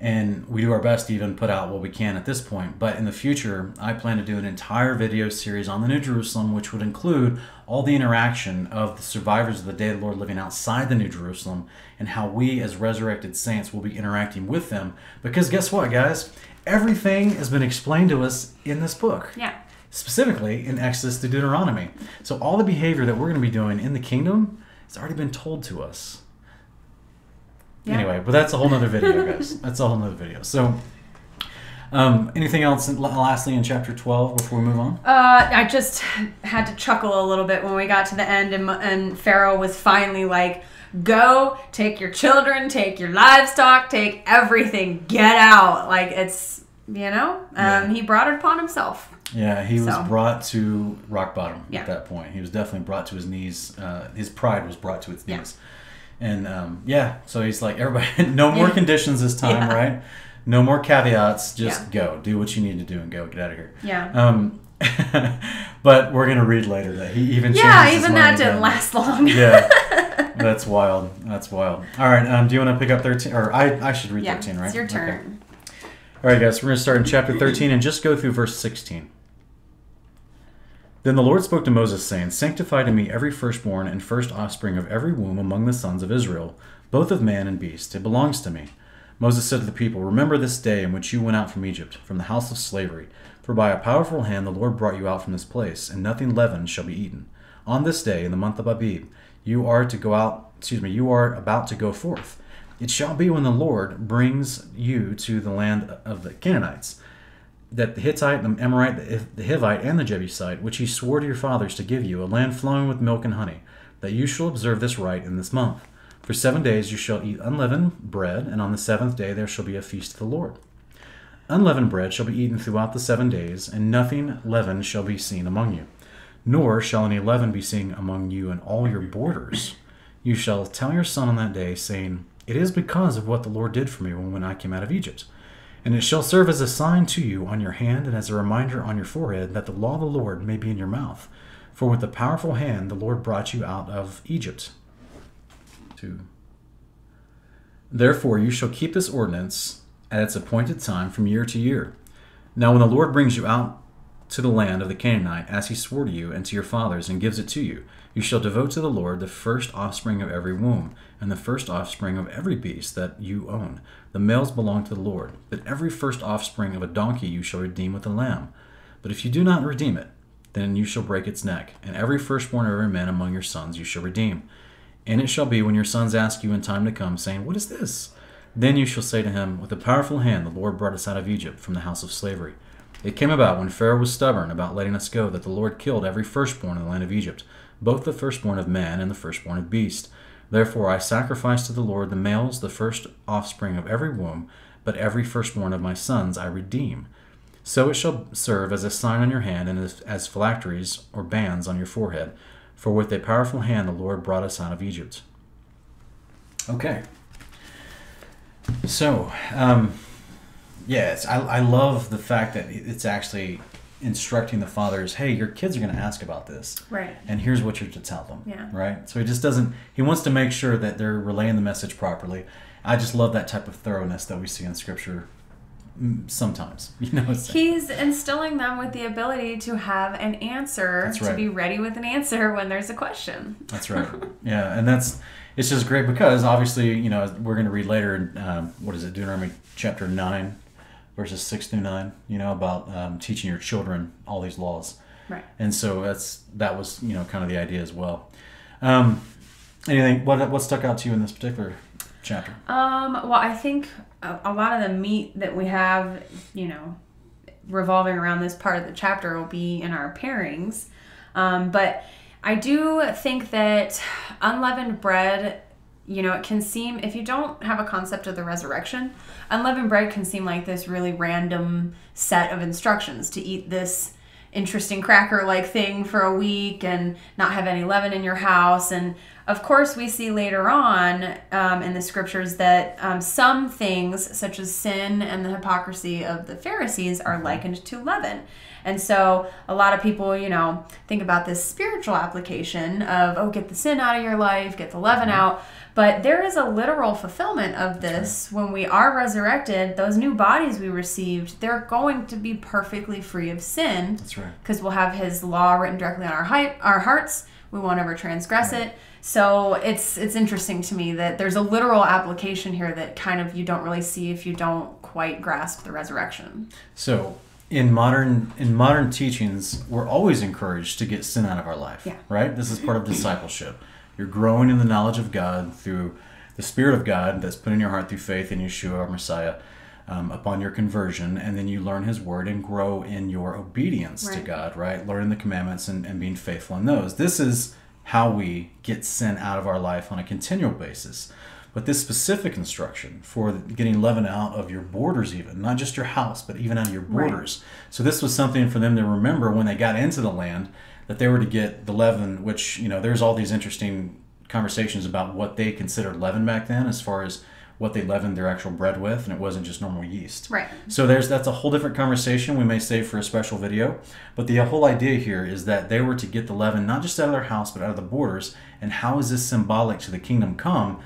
and we do our best to even put out what we can at this point. But in the future, I plan to do an entire video series on the New Jerusalem, which would include all the interaction of the survivors of the Day of the Lord living outside the New Jerusalem and how we as resurrected saints will be interacting with them. Because guess what, guys? Everything has been explained to us in this book. Yeah. Specifically in Exodus to Deuteronomy. So all the behavior that we're going to be doing in the kingdom, it's already been told to us. Yeah. Anyway, but that's a whole nother video, guys. That's a whole nother video. So, um, anything else in, lastly in chapter twelve before we move on? Uh, I just had to chuckle a little bit when we got to the end and, and Pharaoh was finally like, go, take your children, take your livestock, take everything, get out. Like it's, you know, um, yeah. he brought it upon himself. Yeah, he so. was brought to rock bottom yeah. at that point. He was definitely brought to his knees. Uh, his pride was brought to its knees. Yeah. And um, yeah, so he's like, everybody, no more yeah. conditions this time, yeah. right? No more caveats. Just yeah. go. Do what you need to do and go. Get out of here. Yeah. Um, but we're going to read later that he even yeah, changes his mind. Yeah, even that didn't last long. yeah. That's wild. That's wild. All right. Um, do you want to pick up thirteen? Or I, I should read yeah, thirteen, right? It's your turn. Okay. All right, guys. We're going to start in chapter thirteen and just go through verse sixteen. Then the Lord spoke to Moses, saying, sanctify to me every firstborn and first offspring of every womb among the sons of Israel, both of man and beast. It belongs to me. Moses said to the people, remember this day in which you went out from Egypt, from the house of slavery. For by a powerful hand the Lord brought you out from this place, and nothing leavened shall be eaten. On this day, in the month of Abib, you are to go out, excuse me, you are about to go forth. It shall be when the Lord brings you to the land of the Canaanites, that the Hittite, the Amorite, the Hivite, and the Jebusite, which he swore to your fathers to give you, a land flowing with milk and honey, that you shall observe this rite in this month. For seven days you shall eat unleavened bread, and on the seventh day there shall be a feast to the Lord. Unleavened bread shall be eaten throughout the seven days, and nothing leavened shall be seen among you, nor shall any leaven be seen among you in all your borders. You shall tell your son on that day, saying, it is because of what the Lord did for me when I came out of Egypt. And it shall serve as a sign to you on your hand and as a reminder on your forehead that the law of the Lord may be in your mouth. For with the powerful hand the Lord brought you out of Egypt. Two. Therefore you shall keep this ordinance at its appointed time from year to year. Now when the Lord brings you out to the land of the Canaanite, as he swore to you and to your fathers, and gives it to you, you shall devote to the Lord the first offspring of every womb, and the first offspring of every beast that you own. The males belong to the Lord, but every first offspring of a donkey you shall redeem with a lamb. But if you do not redeem it, then you shall break its neck, and every firstborn of every man among your sons you shall redeem. And it shall be when your sons ask you in time to come, saying, What is this? Then you shall say to him, With a powerful hand the Lord brought us out of Egypt, from the house of slavery. It came about, when Pharaoh was stubborn about letting us go, that the Lord killed every firstborn in the land of Egypt, both the firstborn of man and the firstborn of beast. Therefore I sacrifice to the Lord the males, the first offspring of every womb, but every firstborn of my sons I redeem. So it shall serve as a sign on your hand, and as, as phylacteries or bands on your forehead. For with a powerful hand the Lord brought us out of Egypt. Okay. So, um, yes, I, I love the fact that it's actually instructing the fathers, hey, your kids are going to ask about this. Right. And here's what you're to tell them. Yeah. Right? So he just doesn't, he wants to make sure that they're relaying the message properly. I just love that type of thoroughness that we see in Scripture sometimes. You know, it's, he's instilling them with the ability to have an answer, right. to be ready with an answer when there's a question. That's right. Yeah, and that's, it's just great because obviously, you know, we're going to read later, um, what is it, Deuteronomy chapter nine, verses six through nine, you know, about um, teaching your children all these laws. Right. And so that's, that was, you know, kind of the idea as well. Um, anything, what, what stuck out to you in this particular chapter? Um, well, I think a lot of the meat that we have, you know, revolving around this part of the chapter will be in our pairings. Um, but I do think that unleavened bread, you know, it can seem, if you don't have a concept of the resurrection, unleavened bread can seem like this really random set of instructions to eat this interesting cracker-like thing for a week and not have any leaven in your house. And of course we see later on um, in the scriptures that um, some things such as sin and the hypocrisy of the Pharisees are likened to leaven. And so a lot of people, you know, think about this spiritual application of, oh, get the sin out of your life, get the leaven out. But there is a literal fulfillment of this. When we are resurrected, those new bodies we received, they're going to be perfectly free of sin. That's right. Because we'll have his law written directly on our, hi our hearts. We won't ever transgress right. it. So it's it's interesting to me that there's a literal application here that kind of you don't really see if you don't quite grasp the resurrection. So in modern in modern teachings, we're always encouraged to get sin out of our life. Yeah. Right? This is part of discipleship. You're growing in the knowledge of God through the Spirit of God that's put in your heart through faith in Yeshua, our Messiah, um, upon your conversion. And then you learn his word and grow in your obedience right. to God, right? Learning the commandments and, and being faithful in those. This is how we get sin out of our life on a continual basis. But this specific instruction for getting leaven out of your borders even, not just your house, but even out of your borders. Right. So this was something for them to remember when they got into the land, that they were to get the leaven, which, you know, there's all these interesting conversations about what they considered leaven back then as far as what they leavened their actual bread with, and it wasn't just normal yeast. Right. So there's that's a whole different conversation we may save for a special video, but the whole idea here is that they were to get the leaven not just out of their house, but out of the borders, and how is this symbolic to the kingdom come?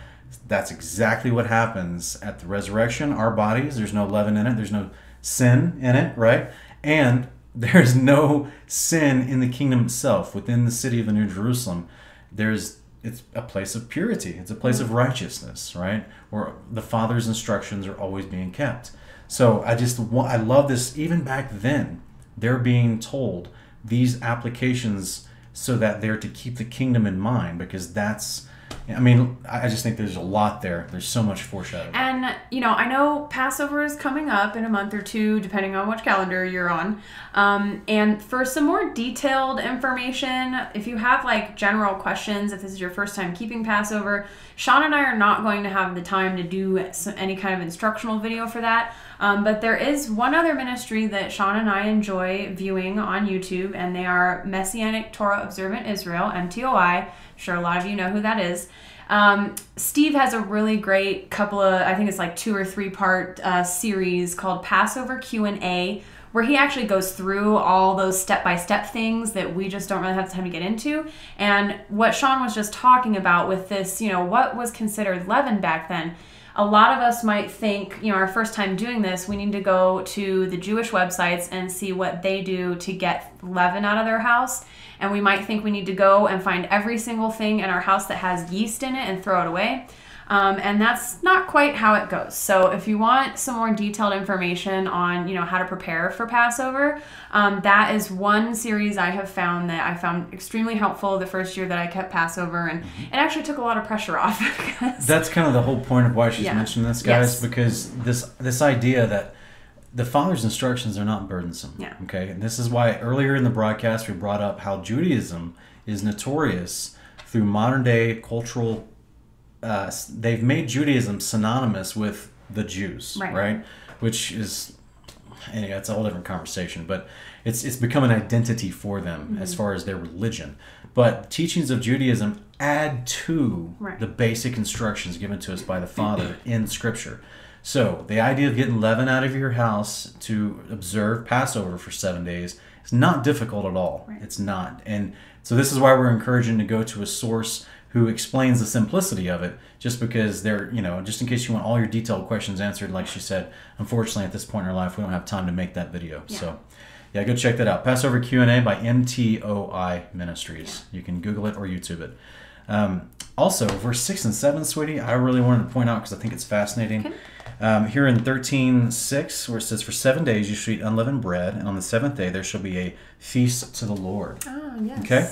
That's exactly what happens at the resurrection. Our bodies, there's no leaven in it, there's no sin in it, right? And there's no sin in the kingdom itself. Within the city of the New Jerusalem, there's it's a place of purity. It's a place of righteousness, right? Where the Father's instructions are always being kept. So I just I love this. Even back then, they're being told these applications so that they're to keep the kingdom in mind, because that's, I mean, I just think there's a lot there. There's so much foreshadowing. And, you know, I know Passover is coming up in a month or two, depending on which calendar you're on. Um, and for some more detailed information, if you have, like, general questions, if this is your first time keeping Passover, Sean and I are not going to have the time to do any kind of instructional video for that. Um, but there is one other ministry that Sean and I enjoy viewing on YouTube, and they are Messianic Torah Observant Israel, M T O I. I'm sure a lot of you know who that is. Um, Steve has a really great couple of, I think it's like two or three part uh, series called Passover Q and A, where he actually goes through all those step-by-step things that we just don't really have time to get into. And what Sean was just talking about with this, you know, what was considered leaven back then. A lot of us might think, you know, our first time doing this, we need to go to the Jewish websites and see what they do to get leaven out of their house. And we might think we need to go and find every single thing in our house that has yeast in it and throw it away. Um, and that's not quite how it goes. So if you want some more detailed information on, you know, how to prepare for Passover, um, that is one series I have found that I found extremely helpful the first year that I kept Passover, and it actually took a lot of pressure off. That's kind of the whole point of why she's yeah. mentioned this, guys, yes. because this this idea that the Father's instructions are not burdensome. Yeah. Okay, and this is why earlier in the broadcast we brought up how Judaism is notorious through modern day cultural. Uh, they've made Judaism synonymous with the Jews, right? right? Which is, anyway, it's a whole different conversation. But it's it's become an identity for them mm-hmm. as far as their religion. But teachings of Judaism add to right. the basic instructions given to us by the Father in Scripture. So the idea of getting leaven out of your house to observe Passover for seven days is not difficult at all. Right. It's not. And so this is why we're encouraging to go to a source who explains the simplicity of it, just because they're, you know, just in case you want all your detailed questions answered, like she said, unfortunately at this point in our life, we don't have time to make that video. Yeah. So yeah, go check that out. Passover Q and A by M T O I Ministries. Yeah. You can Google it or YouTube it. Um, also, verse six and seven, sweetie, I really wanted to point out because I think it's fascinating. Okay. Um, here in thirteen six, where it says, "For seven days you shall eat unleavened bread, and on the seventh day there shall be a feast to the Lord." Oh, yes. Okay?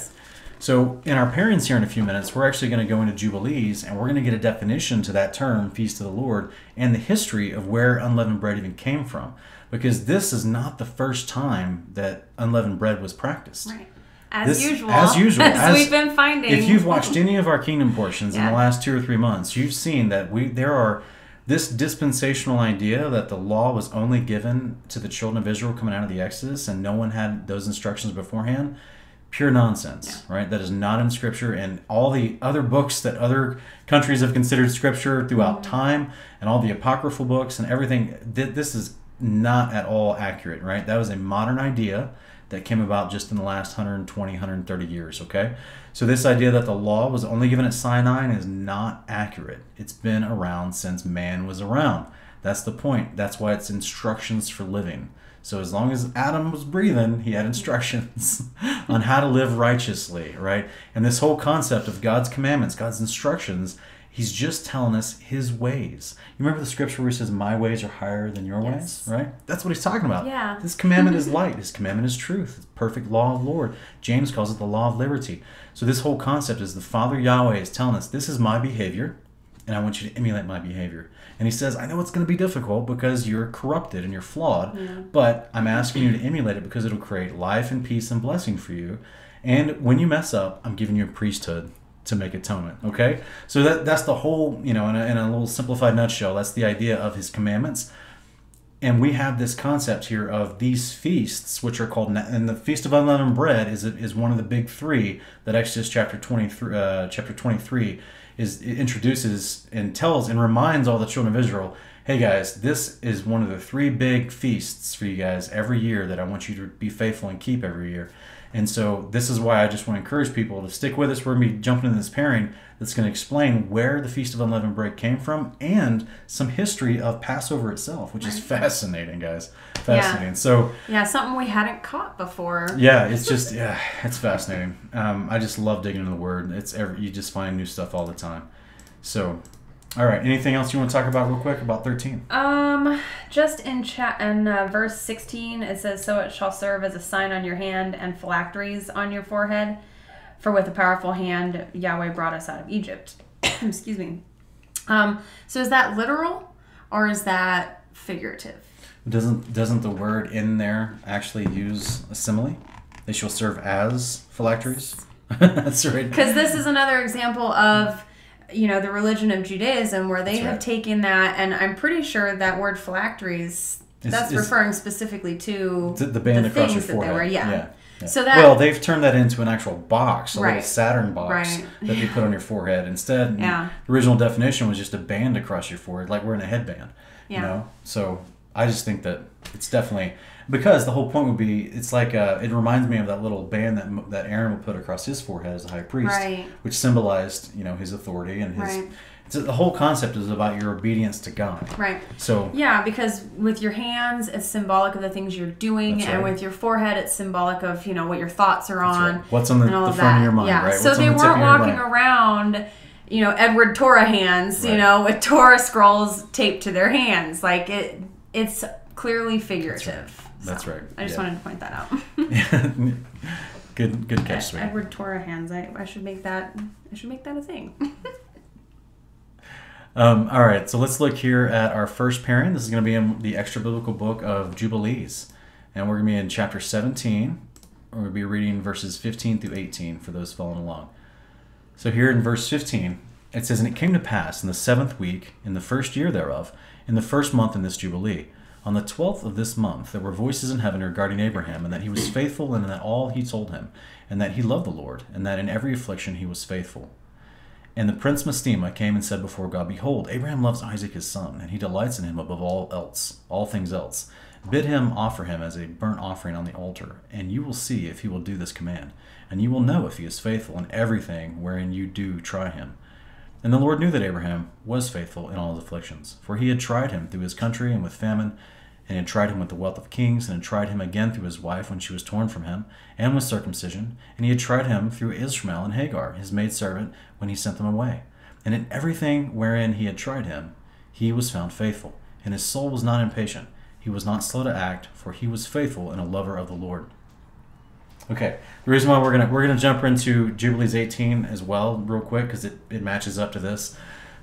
So in our parents here in a few minutes, we're actually going to go into Jubilees, and we're going to get a definition to that term, Feast of the Lord, and the history of where unleavened bread even came from. Because this is not the first time that unleavened bread was practiced. Right. As this, usual. As usual. As, as we've been finding. If you've watched any of our Kingdom Portions yeah. in the last two or three months, you've seen that we there are... This dispensational idea that the law was only given to the children of Israel coming out of the Exodus and no one had those instructions beforehand, pure nonsense, yeah. right? That is not in Scripture, and all the other books that other countries have considered Scripture throughout mm-hmm. time, and all the apocryphal books and everything, this is not at all accurate, right? That was a modern idea that came about just in the last one hundred twenty, one hundred thirty years, okay? So this idea that the law was only given at Sinai is not accurate. It's been around since man was around. That's the point. That's why it's instructions for living. So as long as Adam was breathing, he had instructions on how to live righteously, right? And this whole concept of God's commandments, God's instructions, he's just telling us his ways. You remember the Scripture where he says, "My ways are higher than your yes. ways," right? That's what he's talking about. Yeah. This commandment is light. This commandment is truth. It's perfect law of the Lord. James calls it the law of liberty. So this whole concept is the Father Yahweh is telling us, this is my behavior, and I want you to emulate my behavior. And he says, I know it's going to be difficult because you're corrupted and you're flawed, yeah. but I'm asking you to emulate it because it'll create life and peace and blessing for you. And when you mess up, I'm giving you a priesthood to make atonement, okay? So that that's the whole, you know, in a, in a little simplified nutshell, that's the idea of his commandments. And we have this concept here of these feasts, which are called, and the Feast of Unleavened Bread is is one of the big three that Exodus chapter twenty-three, uh, chapter twenty-three is it introduces and tells and reminds all the children of Israel, hey guys, this is one of the three big feasts for you guys every year that I want you to be faithful and keep every year. And so this is why I just want to encourage people to stick with us. We're going to be jumping into this pairing that's going to explain where the Feast of Unleavened Bread came from and some history of Passover itself, which is fascinating, guys. Fascinating. Yeah. So yeah, something we hadn't caught before. Yeah, it's just, yeah, it's fascinating. Um, I just love digging into the Word. It's every, you just find new stuff all the time. So... All right. Anything else you want to talk about real quick about thirteen? Um, just in chat in uh, verse sixteen, it says, "So it shall serve as a sign on your hand and phylacteries on your forehead, for with a powerful hand Yahweh brought us out of Egypt." Excuse me. Um, so is that literal or is that figurative? Doesn't doesn't the word in there actually use a simile? They shall serve as phylacteries. That's right. Because this is another example of, you know, the religion of Judaism, where they right. have taken that, and I'm pretty sure that word phylacteries, it's, that's it's, referring specifically to the, the band the across your forehead. That they were, yeah. Yeah, yeah. So that, well, they've turned that into an actual box, a right. little Saturn box right. that you put on your forehead. Instead, yeah. the original definition was just a band across your forehead, like wearing a headband. Yeah. You know, so I just think that it's definitely, because the whole point would be, it's like a, it reminds me of that little band that that Aaron would put across his forehead as a high priest, right. which symbolized, you know, his authority and his. Right. It's, the whole concept is about your obedience to God. Right. So. Yeah, because with your hands, it's symbolic of the things you're doing, right. and with your forehead, it's symbolic of, you know, what your thoughts are that's on. Right. What's on the, the front that. Of your mind, yeah. right? So What's they the weren't walking around you know, Edward Torah hands, right. you know, with Torah scrolls taped to their hands. Like it, it's clearly figurative. That's right. That's so, right. I just yeah. wanted to point that out. Good, good catch, sweetie. Edward Torah hands. I, I should make that. I should make that a thing. um, all right. So let's look here at our first pairing. This is going to be in the extra biblical book of Jubilees, and we're going to be in chapter seventeen. We're going to be reading verses fifteen through eighteen for those following along. So here in verse fifteen, it says, "And it came to pass in the seventh week, in the first year thereof, in the first month in this Jubilee, on the twelfth of this month, there were voices in heaven regarding Abraham, and that he was faithful, and that all he told him, and that he loved the Lord, and that in every affliction he was faithful. And the prince Mastema came and said before God, Behold, Abraham loves Isaac his son, and he delights in him above all else, all things else. Bid him offer him as a burnt offering on the altar, and you will see if he will do this command. And you will know if he is faithful in everything wherein you do try him. And the Lord knew that Abraham was faithful in all his afflictions, for he had tried him through his country and with famine, and had tried him with the wealth of kings, and had tried him again through his wife when she was torn from him, and with circumcision, and he had tried him through Ishmael and Hagar, his maidservant, when he sent them away. And in everything wherein he had tried him, he was found faithful, and his soul was not impatient. He was not slow to act, for he was faithful and a lover of the Lord." Okay, the reason why we're gonna we're gonna jump into Jubilees eighteen as well real quick, because it, it matches up to this.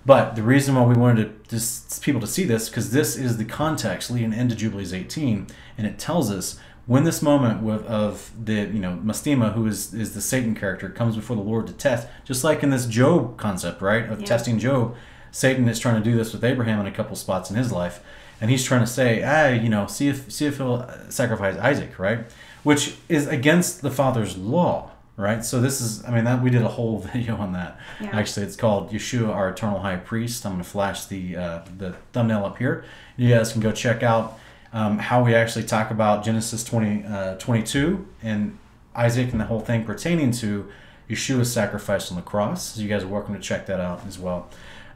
But the reason why we wanted to just people to see this, because this is the context leading into Jubilees eighteen, and it tells us when this moment with, of the you know Mastema, who is is the Satan character, comes before the Lord to test, just like in this Job concept, right? Of yeah. testing Job, Satan is trying to do this with Abraham in a couple spots in his life, and he's trying to say, ah, you know, see if see if he'll sacrifice Isaac, right? Which is against the Father's law, right? So this is, I mean, that we did a whole video on that. Yeah. Actually, it's called Yeshua, Our Eternal High Priest. I'm going to flash the uh, the thumbnail up here. You guys can go check out um, how we actually talk about Genesis twenty, uh, twenty-two and Isaac and the whole thing pertaining to Yeshua's sacrifice on the cross. So you guys are welcome to check that out as well.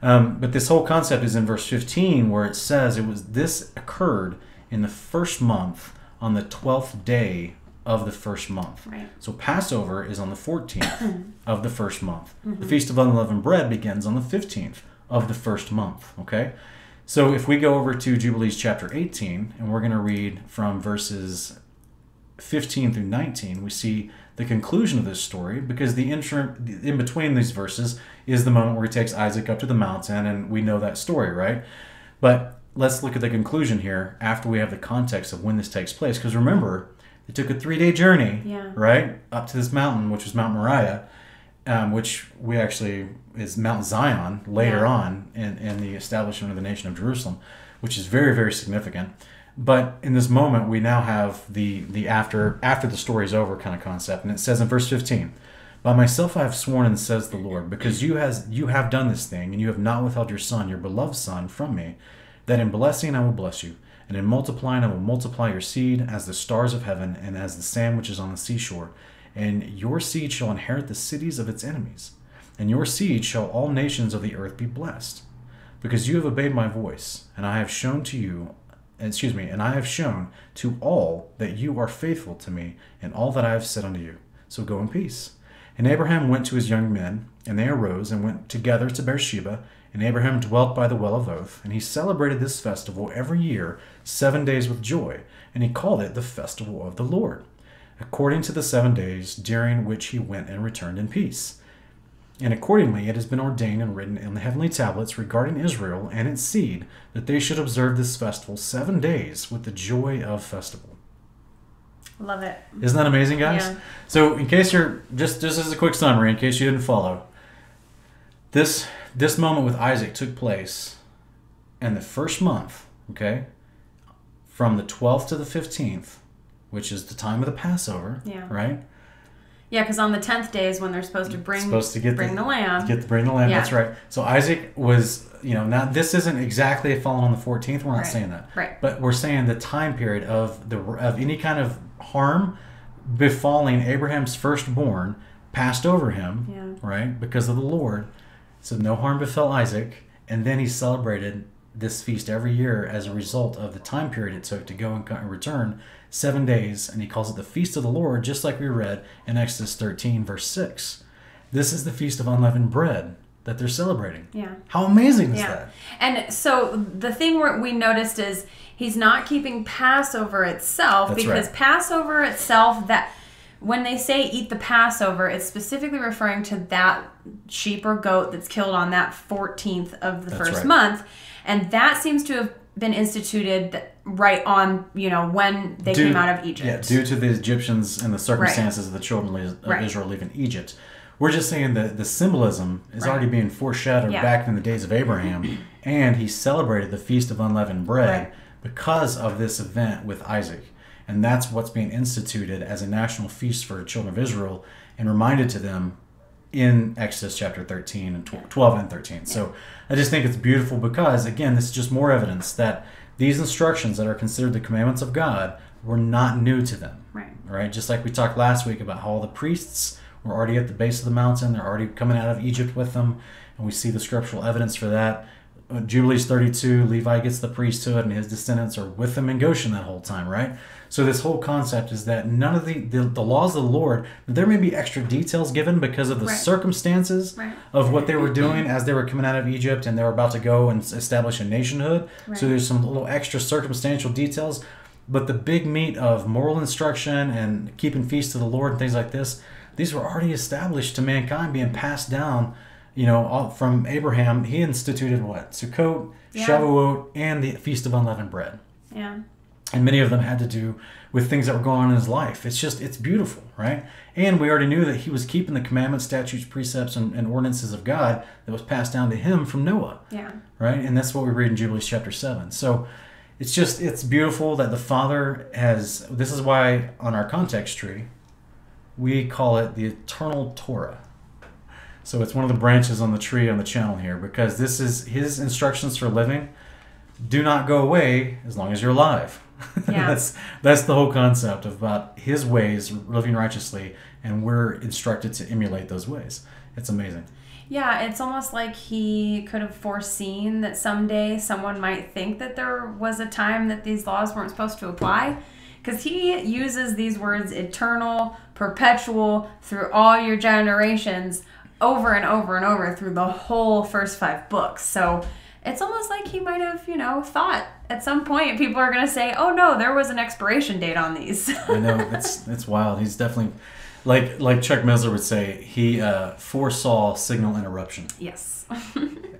Um, but this whole concept is in verse fifteen, where it says, "It was this occurred in the first month, on the twelfth day of the first month." Right. So Passover is on the fourteenth of the first month. Mm-hmm. The Feast of Unleavened Bread begins on the fifteenth of the first month. Okay? So if we go over to Jubilees chapter eighteen, and we're going to read from verses fifteen through nineteen, we see the conclusion of this story, because the interim, in between these verses is the moment where he takes Isaac up to the mountain, and we know that story, right? But let's look at the conclusion here after we have the context of when this takes place. Because remember, it took a three-day journey, yeah. right, up to this mountain, which was Mount Moriah, um, which we actually is Mount Zion later yeah. on in, in the establishment of the nation of Jerusalem, which is very, very significant. But in this moment, we now have the, the after, after the story is over kind of concept. And it says in verse fifteen, "By myself I have sworn, and says the Lord, because you, has, you have done this thing, and you have not withheld your son, your beloved son, from me, that in blessing I will bless you, and in multiplying I will multiply your seed as the stars of heaven, and as the sand which is on the seashore. And your seed shall inherit the cities of its enemies, and your seed shall all nations of the earth be blessed. Because you have obeyed my voice, and I have shown to you, excuse me, and I have shown to all that you are faithful to me, and all that I have said unto you. So go in peace." And Abraham went to his young men, and they arose and went together to Beersheba, and Abraham dwelt by the well of Ophir, and he celebrated this festival every year, seven days with joy, and he called it the Festival of the Lord, according to the seven days during which he went and returned in peace. And accordingly it has been ordained and written in the heavenly tablets regarding Israel and its seed, that they should observe this festival seven days with the joy of festival. Love it. Isn't that amazing, guys? Yeah. So in case you're, just, just as a quick summary, in case you didn't follow, This this moment with Isaac took place in the first month, okay, from the twelfth to the fifteenth, which is the time of the Passover, yeah. right? Yeah, because on the tenth day is when they're supposed to bring supposed to get bring the, the lamb. Get the, bring the lamb. Yeah. That's right. So Isaac was, you know, now this isn't exactly falling on the fourteenth. We're not right. saying that, right? But we're saying the time period of the of any kind of harm befalling Abraham's firstborn passed over him, yeah. right, because of the Lord. So no harm befell Isaac, and then he celebrated this feast every year as a result of the time period it took to go and return, seven days, and he calls it the Feast of the Lord, just like we read in Exodus thirteen, verse six. This is the Feast of Unleavened Bread, that they're celebrating. Yeah. How amazing is yeah. that? And so the thing we noticed is he's not keeping Passover itself. That's because right. Passover itself, that when they say eat the Passover, it's specifically referring to that sheep or goat that's killed on that fourteenth of the that's first right. month. And that seems to have been instituted right on, you know, when they due, came out of Egypt. Yeah, due to the Egyptians and the circumstances right. of the children of right. Israel leaving Egypt. We're just saying that the symbolism is right. already being foreshadowed yeah. back in the days of Abraham, and he celebrated the Feast of Unleavened Bread right. because of this event with Isaac. And that's what's being instituted as a national feast for the children of Israel and reminded to them in Exodus chapter thirteen and twelve and thirteen. Yeah. So I just think it's beautiful because, again, this is just more evidence that these instructions that are considered the commandments of God were not new to them. Right. Right? Just like we talked last week about how all the priests... we're already at the base of the mountain. They're already coming out of Egypt with them. And we see the scriptural evidence for that. Jubilees thirty-two, Levi gets the priesthood and his descendants are with them in Goshen that whole time, right? So this whole concept is that none of the, the, the laws of the Lord, there may be extra details given because of the right. circumstances right. of what they were doing as they were coming out of Egypt and they were about to go and establish a nationhood. Right. So there's some little extra circumstantial details. But the big meat of moral instruction and keeping feasts to the Lord and things like this, these were already established to mankind, being passed down, you know, all, from Abraham. He instituted what? Sukkot, yeah. Shavuot, and the Feast of Unleavened Bread. Yeah. And many of them had to do with things that were going on in his life. It's just, it's beautiful, right? And we already knew that he was keeping the commandments, statutes, precepts, and, and ordinances of God that was passed down to him from Noah. Yeah. Right? And that's what we read in Jubilees chapter seven. So it's just, it's beautiful that the Father has, this is why on our context tree, we call it the eternal Torah. So it's one of the branches on the tree on the channel here, because this is his instructions for living. Do not go away as long as you're alive. Yeah. that's, that's the whole concept about his ways, living righteously, and we're instructed to emulate those ways. It's amazing. Yeah, it's almost like he could have foreseen that someday someone might think that there was a time that these laws weren't supposed to apply. Because he uses these words, eternal, perpetual, through all your generations, over and over and over through the whole first five books. So it's almost like he might have, you know, thought at some point people are going to say, oh, no, there was an expiration date on these. I know. It's, it's wild. He's definitely, like like Chuck Mesler would say, he uh, foresaw signal interruption. Yes.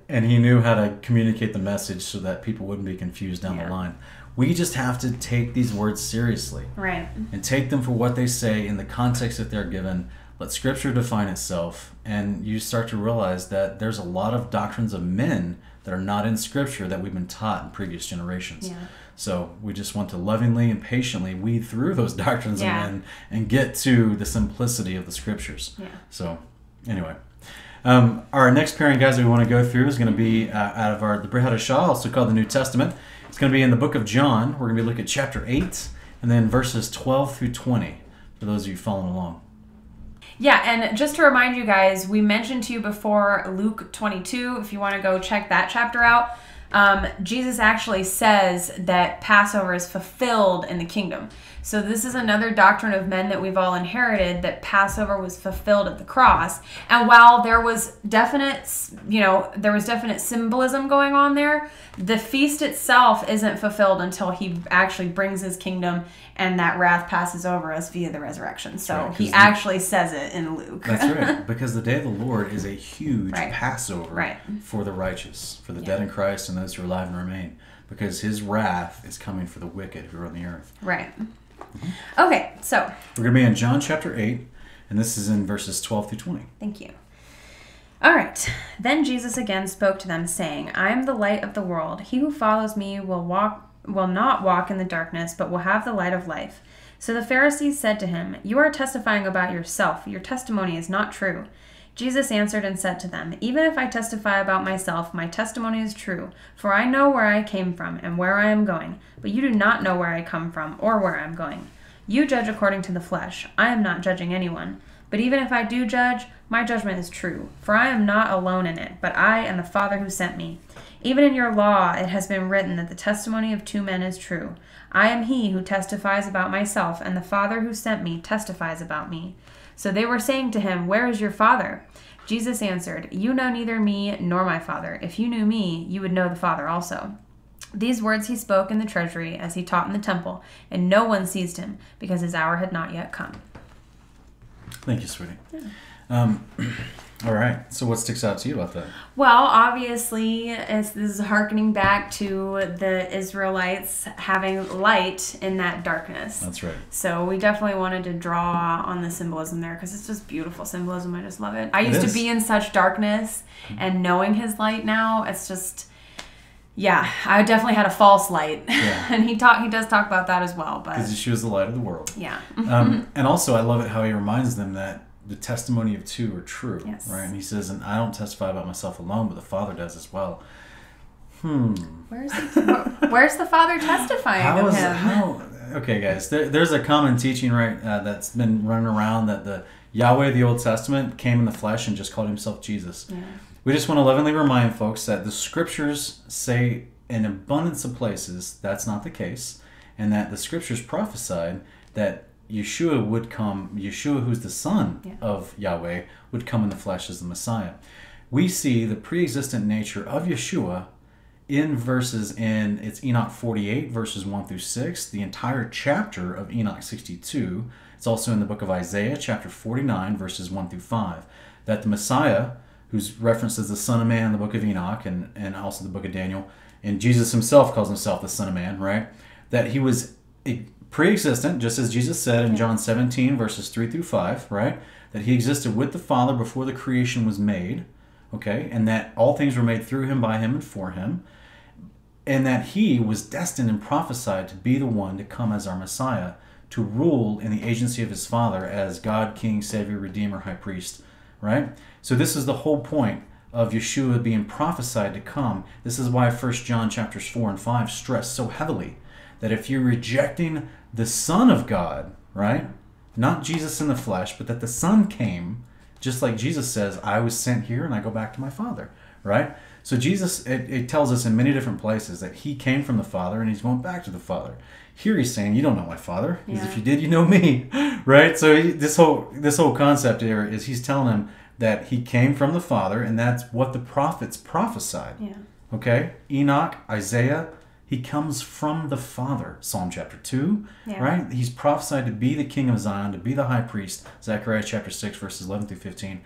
And he knew how to communicate the message so that people wouldn't be confused down yeah. the line. We just have to take these words seriously. Right. And take them for what they say in the context that they're given. Let Scripture define itself. And you start to realize that there's a lot of doctrines of men that are not in Scripture that we've been taught in previous generations. Yeah. So we just want to lovingly and patiently weed through those doctrines yeah. of men and get to the simplicity of the Scriptures. Yeah. So anyway. Um, our next pairing, guys, that we want to go through is going to be uh, out of our the Brit Hadashah, also called the New Testament. It's going to be in the book of John. We're going to be looking at chapter eight and then verses twelve through twenty for those of you following along. Yeah, and just to remind you guys, we mentioned to you before Luke twenty-two, if you want to go check that chapter out. Um, Jesus actually says that Passover is fulfilled in the kingdom. So this is another doctrine of men that we've all inherited, that Passover was fulfilled at the cross. And while there was definite, you know, there was definite symbolism going on there, the feast itself isn't fulfilled until he actually brings his kingdom and that wrath passes over us via the resurrection. So right, he the, actually says it in Luke. That's right, because the day of the Lord is a huge right. Passover right. for the righteous, for the yeah. dead in Christ and those who are alive and remain, because his wrath is coming for the wicked who are on the earth. Right. Mm-hmm. Okay, so we're going to be in John chapter eight, and this is in verses twelve through twenty. Thank you. All right. Then Jesus again spoke to them, saying, I am the light of the world. He who follows me will walk, will not walk in the darkness, but will have the light of life. So the Pharisees said to him, You are testifying about yourself. Your testimony is not true. Jesus answered and said to them, Even if I testify about myself, my testimony is true, for I know where I came from and where I am going, but you do not know where I come from or where I am going. You judge according to the flesh. I am not judging anyone. But even if I do judge, my judgment is true, for I am not alone in it, but I and the Father who sent me. Even in your law it has been written that the testimony of two men is true. I am he who testifies about myself, and the Father who sent me testifies about me. So they were saying to him, Where is your father? Jesus answered, "You know neither me nor my Father. If you knew me, you would know the Father also." These words he spoke in the treasury as he taught in the temple, and no one seized him, because his hour had not yet come. Thank you, sweetie. Yeah. Um, all right. So what sticks out to you about that? Well, obviously, it's, this is hearkening back to the Israelites having light in that darkness. That's right. So we definitely wanted to draw on the symbolism there, because it's just beautiful symbolism. I just love it. I it used is. to be in such darkness, and knowing his light now, it's just... Yeah, I definitely had a false light, yeah. and he talk he does talk about that as well. Because Yeshua is the light of the world. Yeah. um, and also, I love it how he reminds them that the testimony of two are true, yes. right? And he says, "And I don't testify about myself alone, but the Father does as well." Hmm. Where's the, where's the Father testifying how of is, him? How, okay, guys, there, there's a common teaching, right, uh, that's been running around that the Yahweh of the Old Testament came in the flesh and just called himself Jesus. Yeah. We just want to lovingly remind folks that the scriptures say in abundance of places that's not the case, and that the scriptures prophesied that Yeshua would come, Yeshua who's the son yeah. of Yahweh, would come in the flesh as the Messiah. We see the pre-existent nature of Yeshua in verses in, it's Enoch forty-eight, verses one through six, the entire chapter of Enoch sixty-two. It's also in the book of Isaiah, chapter forty-nine, verses one through five, that the Messiah, who's referenced as the Son of Man in the book of Enoch and, and also the book of Daniel, and Jesus himself calls himself the Son of Man, right? That he was pre-existent, just as Jesus said in John seventeen, verses three through five, right? That he existed with the Father before the creation was made, okay? And that all things were made through him, by him, and for him. And that he was destined and prophesied to be the one to come as our Messiah, to rule in the agency of his Father as God, King, Savior, Redeemer, High Priest, right? So this is the whole point of Yeshua being prophesied to come. This is why First John chapters four and five stress so heavily that if you're rejecting the Son of God, right? Not Jesus in the flesh, but that the Son came, just like Jesus says, I was sent here and I go back to my Father, right? So Jesus, it, it tells us in many different places that he came from the Father and he's going back to the Father. Here he's saying, you don't know my Father, because yeah. if you did, you know me, right? So he, this whole this whole concept here is he's telling him that he came from the Father, and that's what the prophets prophesied, yeah. okay? Enoch, Isaiah, he comes from the Father, Psalm chapter two, yeah. right? He's prophesied to be the King of Zion, to be the High Priest, Zechariah chapter six, verses eleven through fifteen,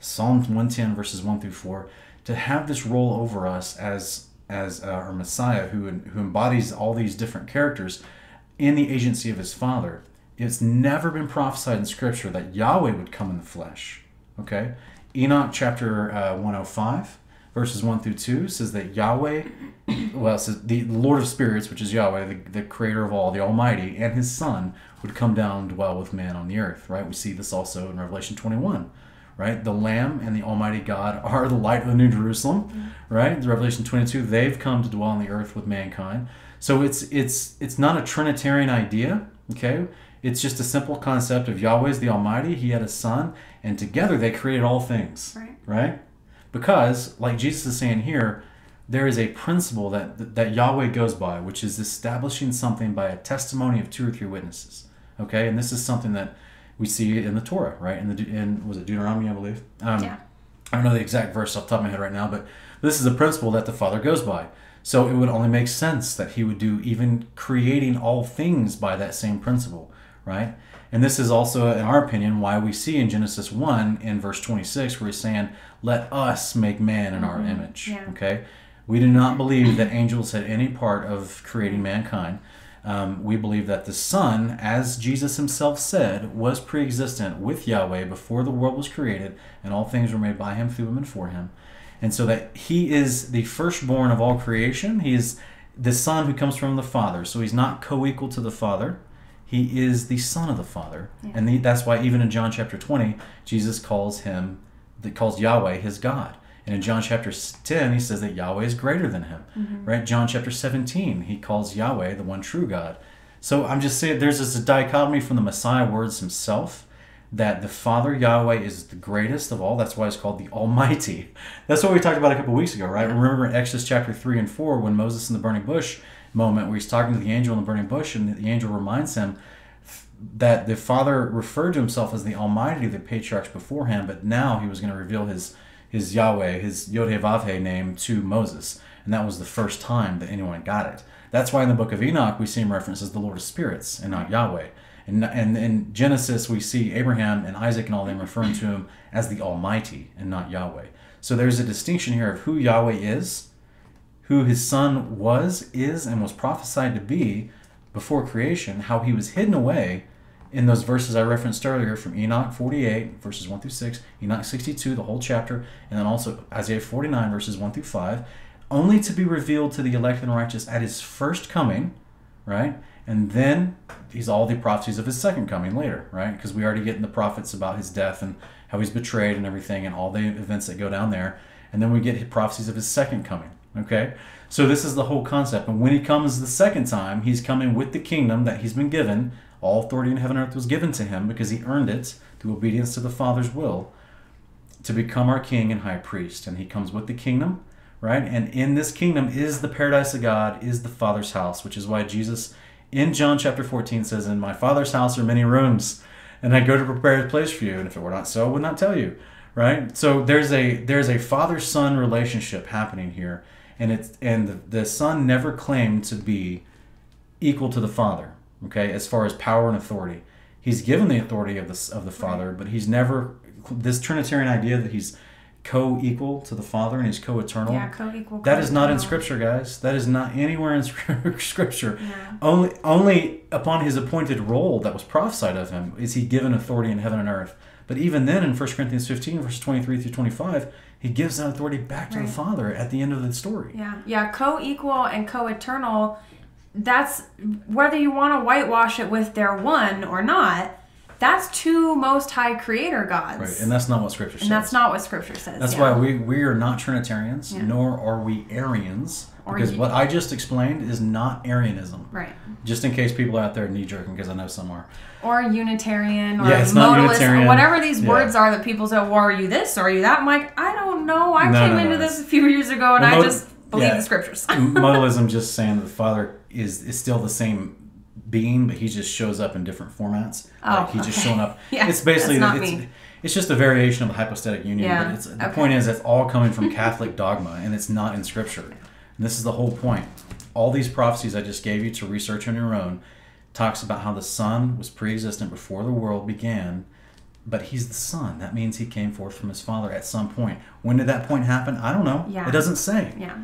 Psalm one ten, verses one through four, to have this role over us as as uh, our Messiah, who who embodies all these different characters in the agency of his Father. It's never been prophesied in Scripture that Yahweh would come in the flesh, okay? Enoch chapter uh, one oh five, verses one through two, says that Yahweh, well, it says the Lord of Spirits, which is Yahweh, the, the creator of all, the Almighty, and his Son would come down and dwell with man on the earth, right? We see this also in Revelation twenty-one. Right, the Lamb and the Almighty God are the light of the New Jerusalem, right? Revelation twenty-two, they've come to dwell on the earth with mankind. So it's it's it's not a Trinitarian idea, okay? It's just a simple concept of Yahweh's the Almighty. He had a Son, and together they created all things, right? right? Because, like Jesus is saying here, there is a principle that that Yahweh goes by, which is establishing something by a testimony of two or three witnesses, okay? And this is something that we see it in the Torah, right? In the in was it Deuteronomy, I believe. Um, yeah. I don't know the exact verse off the top of my head right now, but this is a principle that the Father goes by. So it would only make sense that he would do even creating all things by that same principle, right? And this is also, in our opinion, why we see in Genesis one in verse twenty-six where he's saying, "Let us make man in mm-hmm. our image." Yeah. Okay. We do not believe that angels had any part of creating mankind. Um, we believe that the Son, as Jesus himself said, was pre-existent with Yahweh before the world was created, and all things were made by him, through him, and for him. And so that he is the firstborn of all creation. He is the Son who comes from the Father. So he's not co-equal to the Father. He is the Son of the Father. Yeah. And the, that's why even in John chapter twenty, Jesus calls him, calls Yahweh his God. And in John chapter ten, he says that Yahweh is greater than him, mm-hmm. right? John chapter seventeen, he calls Yahweh the one true God. So I'm just saying there's this dichotomy from the Messiah words himself that the Father Yahweh is the greatest of all. That's why it's called the Almighty. That's what we talked about a couple weeks ago, right? Remember in Exodus chapter three and four when Moses in the burning bush moment where he's talking to the angel in the burning bush and the angel reminds him that the Father referred to himself as the Almighty of the patriarchs before him, but now he was going to reveal his his Yahweh, his Yod-Heh-Vav-Heh name to Moses. And that was the first time that anyone got it. That's why in the book of Enoch, we see him referenced as the Lord of Spirits and not Yahweh. And, and in Genesis, we see Abraham and Isaac and all them referring to him as the Almighty and not Yahweh. So there's a distinction here of who Yahweh is, who his son was, is, and was prophesied to be before creation, how he was hidden away in those verses I referenced earlier from Enoch forty-eight, verses one through six, Enoch sixty-two, the whole chapter, and then also Isaiah forty-nine, verses one through five, only to be revealed to the elect and righteous at his first coming, right? And then he's all the prophecies of his second coming later, right? Because we already get in the prophets about his death and how he's betrayed and everything and all the events that go down there. And then we get prophecies of his second coming, okay? So this is the whole concept. And when he comes the second time, he's coming with the kingdom that he's been given. All authority in heaven and earth was given to him because he earned it through obedience to the Father's will to become our king and high priest. And he comes with the kingdom, right? And in this kingdom is the paradise of God, is the Father's house, which is why Jesus in John chapter fourteen says, "In my Father's house are many rooms, and I go to prepare a place for you. And if it were not so, I would not tell you." Right? So there's a there's a father-son relationship happening here, and it's and the, the son never claimed to be equal to the father. Okay, as far as power and authority, he's given the authority of the of the Father, but he's never this Trinitarian idea that he's co-equal to the Father and he's co-eternal. Yeah, co-equal. That is not in Scripture, guys. That is not anywhere in Scripture. Yeah. Only, only upon his appointed role that was prophesied of him is he given authority in heaven and earth. But even then, in First Corinthians fifteen, verses twenty-three through twenty-five, he gives that authority back to right. the Father at the end of the story. Yeah, yeah, co-equal and co-eternal. That's whether you want to whitewash it with their one or not. That's two most high creator gods. Right, and that's not what Scripture says. And that's not what Scripture says. That's yeah. why we, we are not Trinitarians, yeah. nor are we Arians, or because you. What I just explained is not Arianism. Right. Just in case people out there knee-jerking, because I know some are. Or Unitarian, or yeah, it's modalist, not Unitarian. Or whatever these yeah. words are that people say, well, are you this, or are you that? I'm like, I don't know. I no, came no, into no. this a few years ago, and well, I mod- just believe yeah. the Scriptures. Modalism just saying that the Father is, is still the same being, but he just shows up in different formats. Oh, like he's okay. just showing up. Yeah, it's basically the, it's, it's just a variation of the hypostatic union. Yeah, but it's, the okay. point is, it's all coming from Catholic dogma, and it's not in Scripture. And this is the whole point. All these prophecies I just gave you to research on your own talks about how the Son was pre-existent before the world began, but he's the Son. That means he came forth from his Father at some point. When did that point happen? I don't know. Yeah. It doesn't say. Yeah.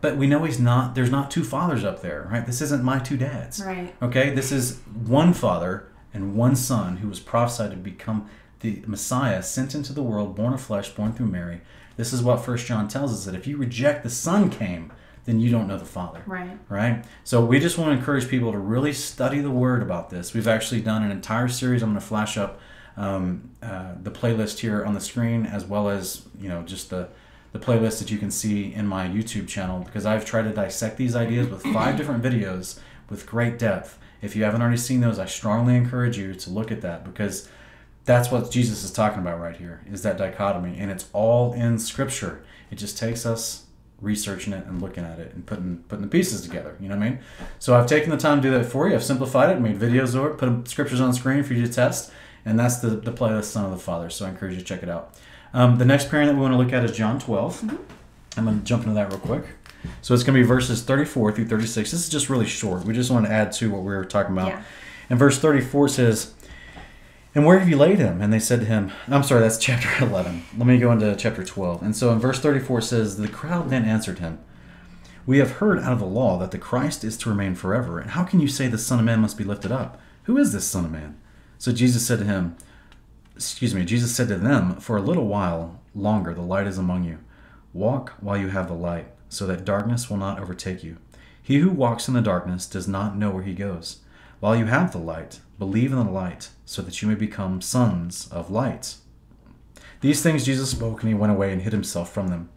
But we know he's not, there's not two fathers up there, right? This isn't my two dads. Right. Okay? This is one Father and one Son who was prophesied to become the Messiah, sent into the world, born of flesh, born through Mary. This is what First John tells us, that if you reject the Son came, then you don't know the Father. Right. Right? So we just want to encourage people to really study the Word about this. We've actually done an entire series. I'm going to flash up um, uh, the playlist here on the screen, as well as, you know, just the... the playlist that you can see in my YouTube channel, because I've tried to dissect these ideas with five different videos with great depth. If you haven't already seen those, I strongly encourage you to look at that, because that's what Jesus is talking about right here, is that dichotomy, and it's all in Scripture. It just takes us researching it and looking at it and putting putting the pieces together, you know what I mean? So I've taken the time to do that for you. I've simplified it, made videos over it, put Scriptures on screen for you to test, and that's the, the playlist, Son of the Father, so I encourage you to check it out. Um, the next pairing that we want to look at is John twelve. Mm-hmm. I'm going to jump into that real quick. So it's going to be verses thirty-four through thirty-six. This is just really short. We just want to add to what we were talking about. Yeah. And verse thirty-four says, "And where have you laid him?" And they said to him, I'm sorry, that's chapter eleven. Let me go into chapter twelve. And so in verse thirty-four says, "The crowd then answered him, 'We have heard out of the law that the Christ is to remain forever. And how can you say the Son of Man must be lifted up? Who is this Son of Man?' So Jesus said to him, Excuse me, Jesus said to them, 'For a little while longer the light is among you. Walk while you have the light, so that darkness will not overtake you. He who walks in the darkness does not know where he goes. While you have the light, believe in the light, so that you may become sons of light.' These things Jesus spoke, and he went away and hid himself from them."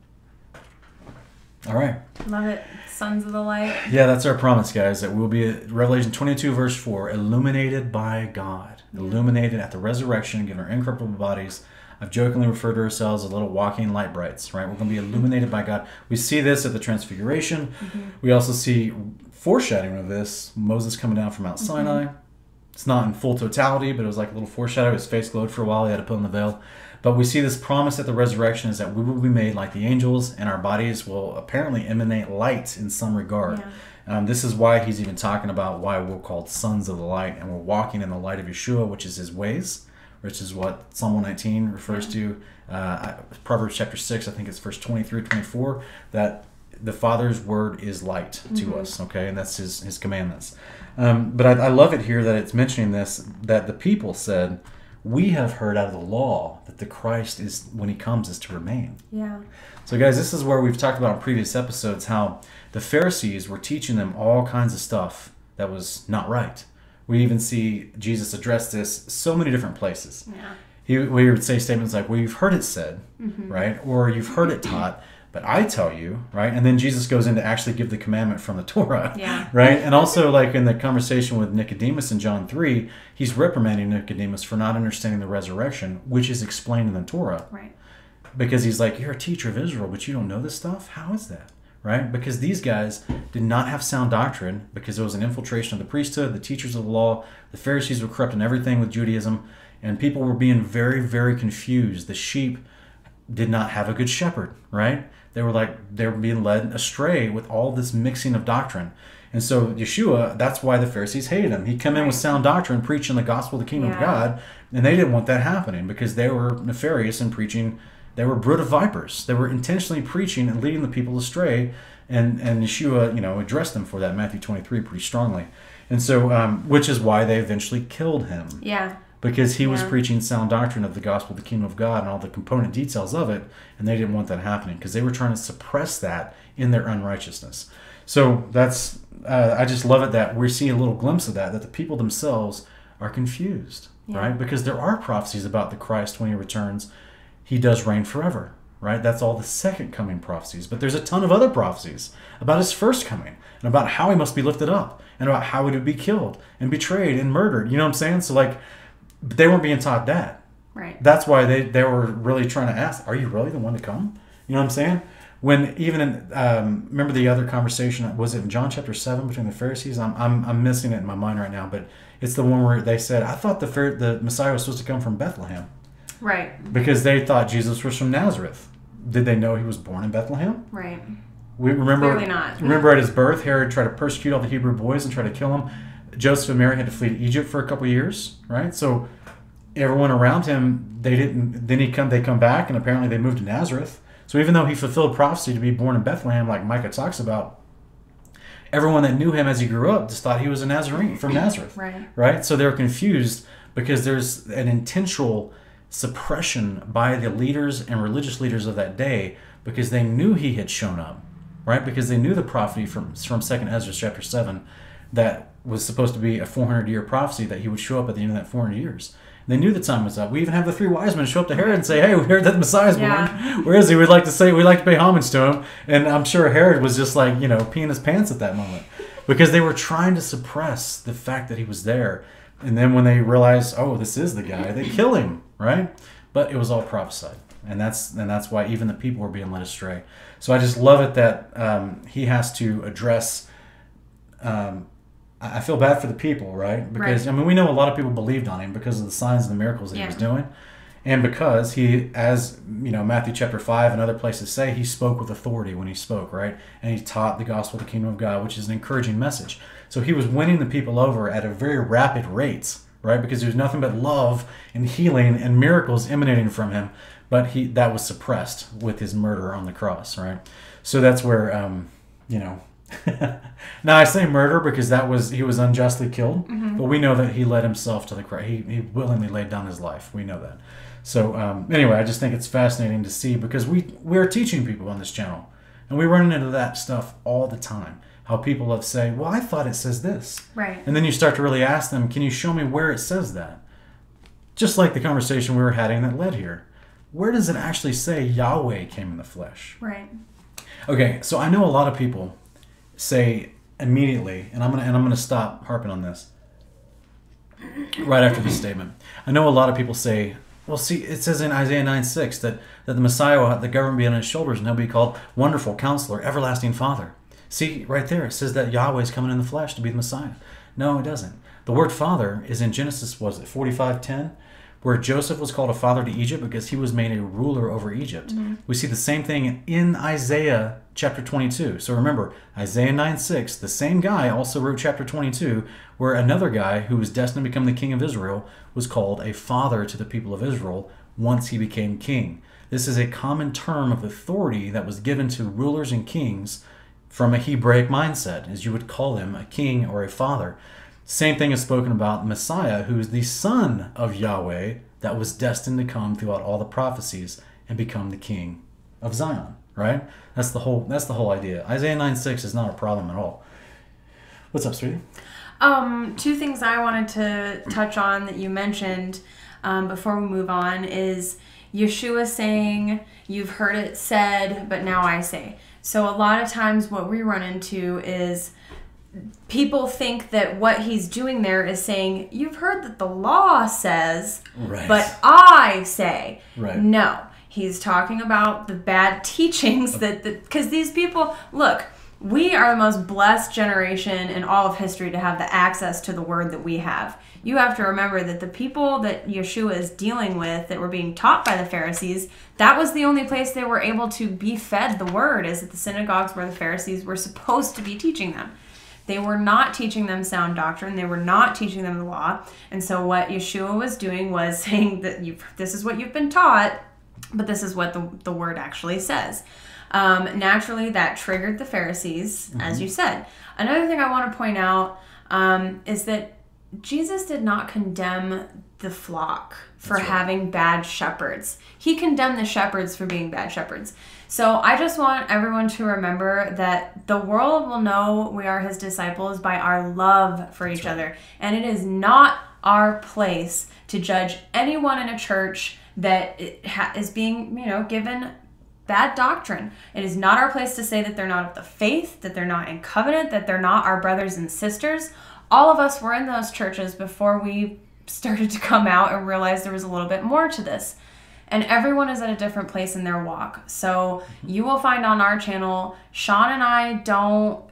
All right. Love it. Sons of the light. Yeah, that's our promise, guys, that we'll be, Revelation twenty-two, verse four, illuminated by God. Yeah. Illuminated at the resurrection, given our incorruptible bodies. I've jokingly referred to ourselves as little walking light brights, right? We're going to be illuminated by God. We see this at the Transfiguration. Mm-hmm. We also see foreshadowing of this, Moses coming down from Mount Sinai. Mm-hmm. It's not in full totality, but it was like a little foreshadow. His face glowed for a while. He had to put on the veil. But we see this promise at the resurrection is that we will be made like the angels, and our bodies will apparently emanate light in some regard. Yeah. Um, this is why he's even talking about why we're called sons of the light, and we're walking in the light of Yeshua, which is his ways, which is what Psalm one nineteen refers to. Uh, Proverbs chapter six, I think it's verse twenty-three, twenty-four, that the Father's word is light to mm-hmm. us, okay? And that's his, his commandments. Um, but I, I love it here that it's mentioning this, that the people said, we have heard out of the law that the Christ is, when he comes, is to remain. Yeah. So guys, this is where we've talked about in previous episodes how the Pharisees were teaching them all kinds of stuff that was not right. We even see Jesus address this so many different places. Yeah. He, we would say statements like, well, you've heard it said, mm-hmm. right? Or you've heard it taught, but I tell you, right? And then Jesus goes in to actually give the commandment from the Torah, yeah. right? And also, like in the conversation with Nicodemus in John three, he's reprimanding Nicodemus for not understanding the resurrection, which is explained in the Torah. Right. Because he's like, you're a teacher of Israel, but you don't know this stuff? How is that? Right? Because these guys did not have sound doctrine, because there was an infiltration of the priesthood, the teachers of the law, the Pharisees were corrupting everything with Judaism, and people were being very, very confused. The sheep did not have a good shepherd, right? They were like, they were being led astray with all this mixing of doctrine. And so Yeshua, that's why the Pharisees hated him. He'd come in with sound doctrine, preaching the gospel of the kingdom yeah. of God, and they didn't want that happening because they were nefarious in preaching. They were brood of vipers. They were intentionally preaching and leading the people astray. And, and Yeshua, you know, addressed them for that, Matthew twenty-three, pretty strongly. And so, um, which is why they eventually killed him. Yeah. Because he yeah. was preaching sound doctrine of the gospel of the kingdom of God and all the component details of it, and they didn't want that happening because they were trying to suppress that in their unrighteousness. So that's, uh, I just love it that we're seeing a little glimpse of that, that the people themselves are confused, yeah. right? Because there are prophecies about the Christ when he returns. He does reign forever, right? That's all the second coming prophecies. But there's a ton of other prophecies about his first coming and about how he must be lifted up and about how he would be killed and betrayed and murdered. You know what I'm saying? So like... But they weren't being taught that. Right. That's why they, they were really trying to ask, are you really the one to come? You know what I'm saying? When even in, um, remember the other conversation, was it in John chapter seven between the Pharisees? I'm, I'm, I'm missing it in my mind right now, but it's the one where they said, I thought the, the Messiah was supposed to come from Bethlehem. Right. Because they thought Jesus was from Nazareth. Did they know he was born in Bethlehem? Right. We remember, Clearly not. Remember at his birth, Herod tried to persecute all the Hebrew boys and try to kill them. Joseph and Mary had to flee to Egypt for a couple of years, right? So everyone around him, they didn't. Then he come, they come back, and apparently they moved to Nazareth. So even though he fulfilled prophecy to be born in Bethlehem, like Micah talks about, everyone that knew him as he grew up just thought he was a Nazarene from Nazareth, right? Right. So they were confused because there's an intentional suppression by the leaders and religious leaders of that day because they knew he had shown up, right? Because they knew the prophecy from from Second Ezra chapter seven that was supposed to be a four hundred year prophecy that he would show up at the end of that four hundred years. They knew the time was up. We even have the three wise men show up to Herod and say, hey, we heard that the Messiah's born. Yeah. Where is he? We'd like to say, we'd like to pay homage to him. And I'm sure Herod was just like, you know, peeing his pants at that moment because they were trying to suppress the fact that he was there. And then when they realized, oh, this is the guy, they kill him, right? But it was all prophesied. And that's and that's why even the people were being led astray. So I just love it that um, he has to address... Um, I feel bad for the people, right? Because, right. I mean, we know a lot of people believed on him because of the signs and the miracles that yeah. he was doing. And because he, as, you know, Matthew chapter five and other places say, he spoke with authority when he spoke, right? And he taught the gospel of the kingdom of God, which is an encouraging message. So he was winning the people over at a very rapid rate, right? Because there was nothing but love and healing and miracles emanating from him. But he that was suppressed with his murder on the cross, right? So that's where, um, you know... Now I say murder because that was he was unjustly killed, mm-hmm. but we know that he led himself to the cross. He, he willingly laid down his life. We know that. So um, anyway, I just think it's fascinating to see because we we're teaching people on this channel, and we run into that stuff all the time. How people have said, "Well, I thought it says this," right? And then you start to really ask them, "Can you show me where it says that?" Just like the conversation we were having that led here, where does it actually say Yahweh came in the flesh? Right. Okay, so I know a lot of people say immediately, and I'm gonna and I'm gonna stop harping on this right after this statement. I know a lot of people say, well, see, it says in Isaiah nine six that that the Messiah will have the government be on his shoulders, and he'll be called Wonderful Counselor, Everlasting Father. See, right there, it says that Yahweh's coming in the flesh to be the Messiah. No, it doesn't. The word father is in Genesis, was it forty-five ten, where Joseph was called a father to Egypt because he was made a ruler over Egypt. Mm-hmm. We see the same thing in Isaiah chapter twenty-two. So remember, Isaiah nine six, the same guy also wrote chapter twenty-two, where another guy who was destined to become the king of Israel was called a father to the people of Israel once he became king. This is a common term of authority that was given to rulers and kings from a Hebraic mindset, as you would call them, a king or a father. Same thing is spoken about Messiah, who is the son of Yahweh that was destined to come throughout all the prophecies and become the king of Zion, right? That's the whole, that's the whole idea. Isaiah nine six is not a problem at all. What's up, sweetie? Um, two things I wanted to touch on that you mentioned um, before we move on is Yeshua saying, "You've heard it said, but now I say." So a lot of times what we run into is people think that what he's doing there is saying, "You've heard that the law says, right, but I say." Right. No, he's talking about the bad teachings that, because the, these people, look, we are the most blessed generation in all of history to have the access to the word that we have. You have to remember that the people that Yeshua is dealing with that were being taught by the Pharisees, that was the only place they were able to be fed the word, is at the synagogues where the Pharisees were supposed to be teaching them. They were not teaching them sound doctrine. They were not teaching them the law. And so what Yeshua was doing was saying that you've, this is what you've been taught, but this is what the, the word actually says. Um, naturally, that triggered the Pharisees, mm-hmm. as you said. Another thing I want to point out um, is that Jesus did not condemn the flock for That's right. having bad shepherds. He condemned the shepherds for being bad shepherds. So I just want everyone to remember that the world will know we are his disciples by our love for That's each right. other. And it is not our place to judge anyone in a church that is being, you know, given bad doctrine. It is not our place to say that they're not of the faith, that they're not in covenant, that they're not our brothers and sisters. All of us were in those churches before we started to come out and realize there was a little bit more to this. And everyone is at a different place in their walk. So you will find on our channel, Sean and I don't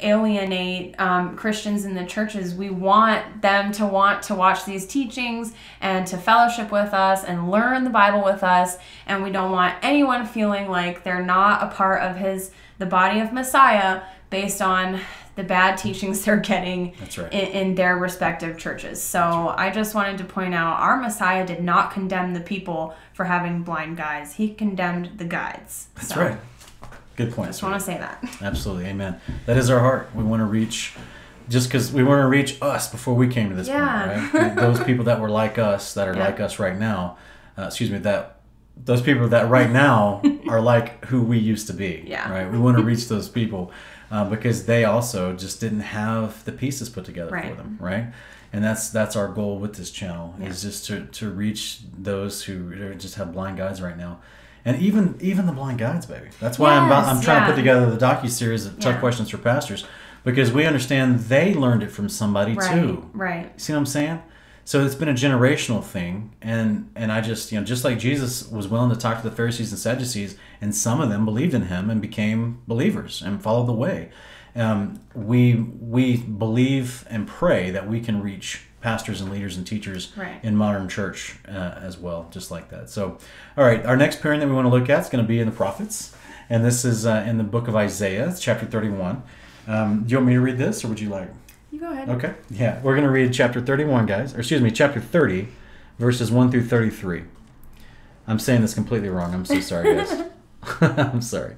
alienate um, Christians in the churches. We want them to want to watch these teachings and to fellowship with us and learn the Bible with us. And we don't want anyone feeling like they're not a part of his, the body of Messiah, based on the bad teachings they're getting That's right. in, in their respective churches. So right. I just wanted to point out our Messiah did not condemn the people for having blind guides. He condemned the guides. That's so. Right. Good point. I just want to say that. Absolutely. Amen. That is our heart. We want to reach, just because we want to reach us before we came to this yeah. point, right? Those people that were like us, that are yeah. like us right now, uh, excuse me, that those people that right now are like who we used to be, yeah. right? We want to reach those people. Uh, because they also just didn't have the pieces put together right. for them, right? And that's that's our goal with this channel yeah. is just to, to reach those who just have blind guides right now, and even even the blind guides, baby. That's why yes, I'm about, I'm trying yeah. to put together the docu series of yeah. Tough Questions for Pastors, because we understand they learned it from somebody right. too, right? See what I'm saying? So it's been a generational thing, and and I just you know just like Jesus was willing to talk to the Pharisees and Sadducees, and some of them believed in him and became believers and followed the way. Um, we we believe and pray that we can reach pastors and leaders and teachers right. in modern church uh, as well, just like that. So, all right, our next parent that we want to look at is going to be in the prophets, and this is uh, in the book of Isaiah, it's chapter thirty-one. Um, do you want me to read this, or would you like? You go ahead. Okay. Yeah. We're going to read chapter thirty-one, guys. Or excuse me, chapter thirty, verses one through thirty-three. I'm saying this completely wrong. I'm so sorry, guys. I'm sorry.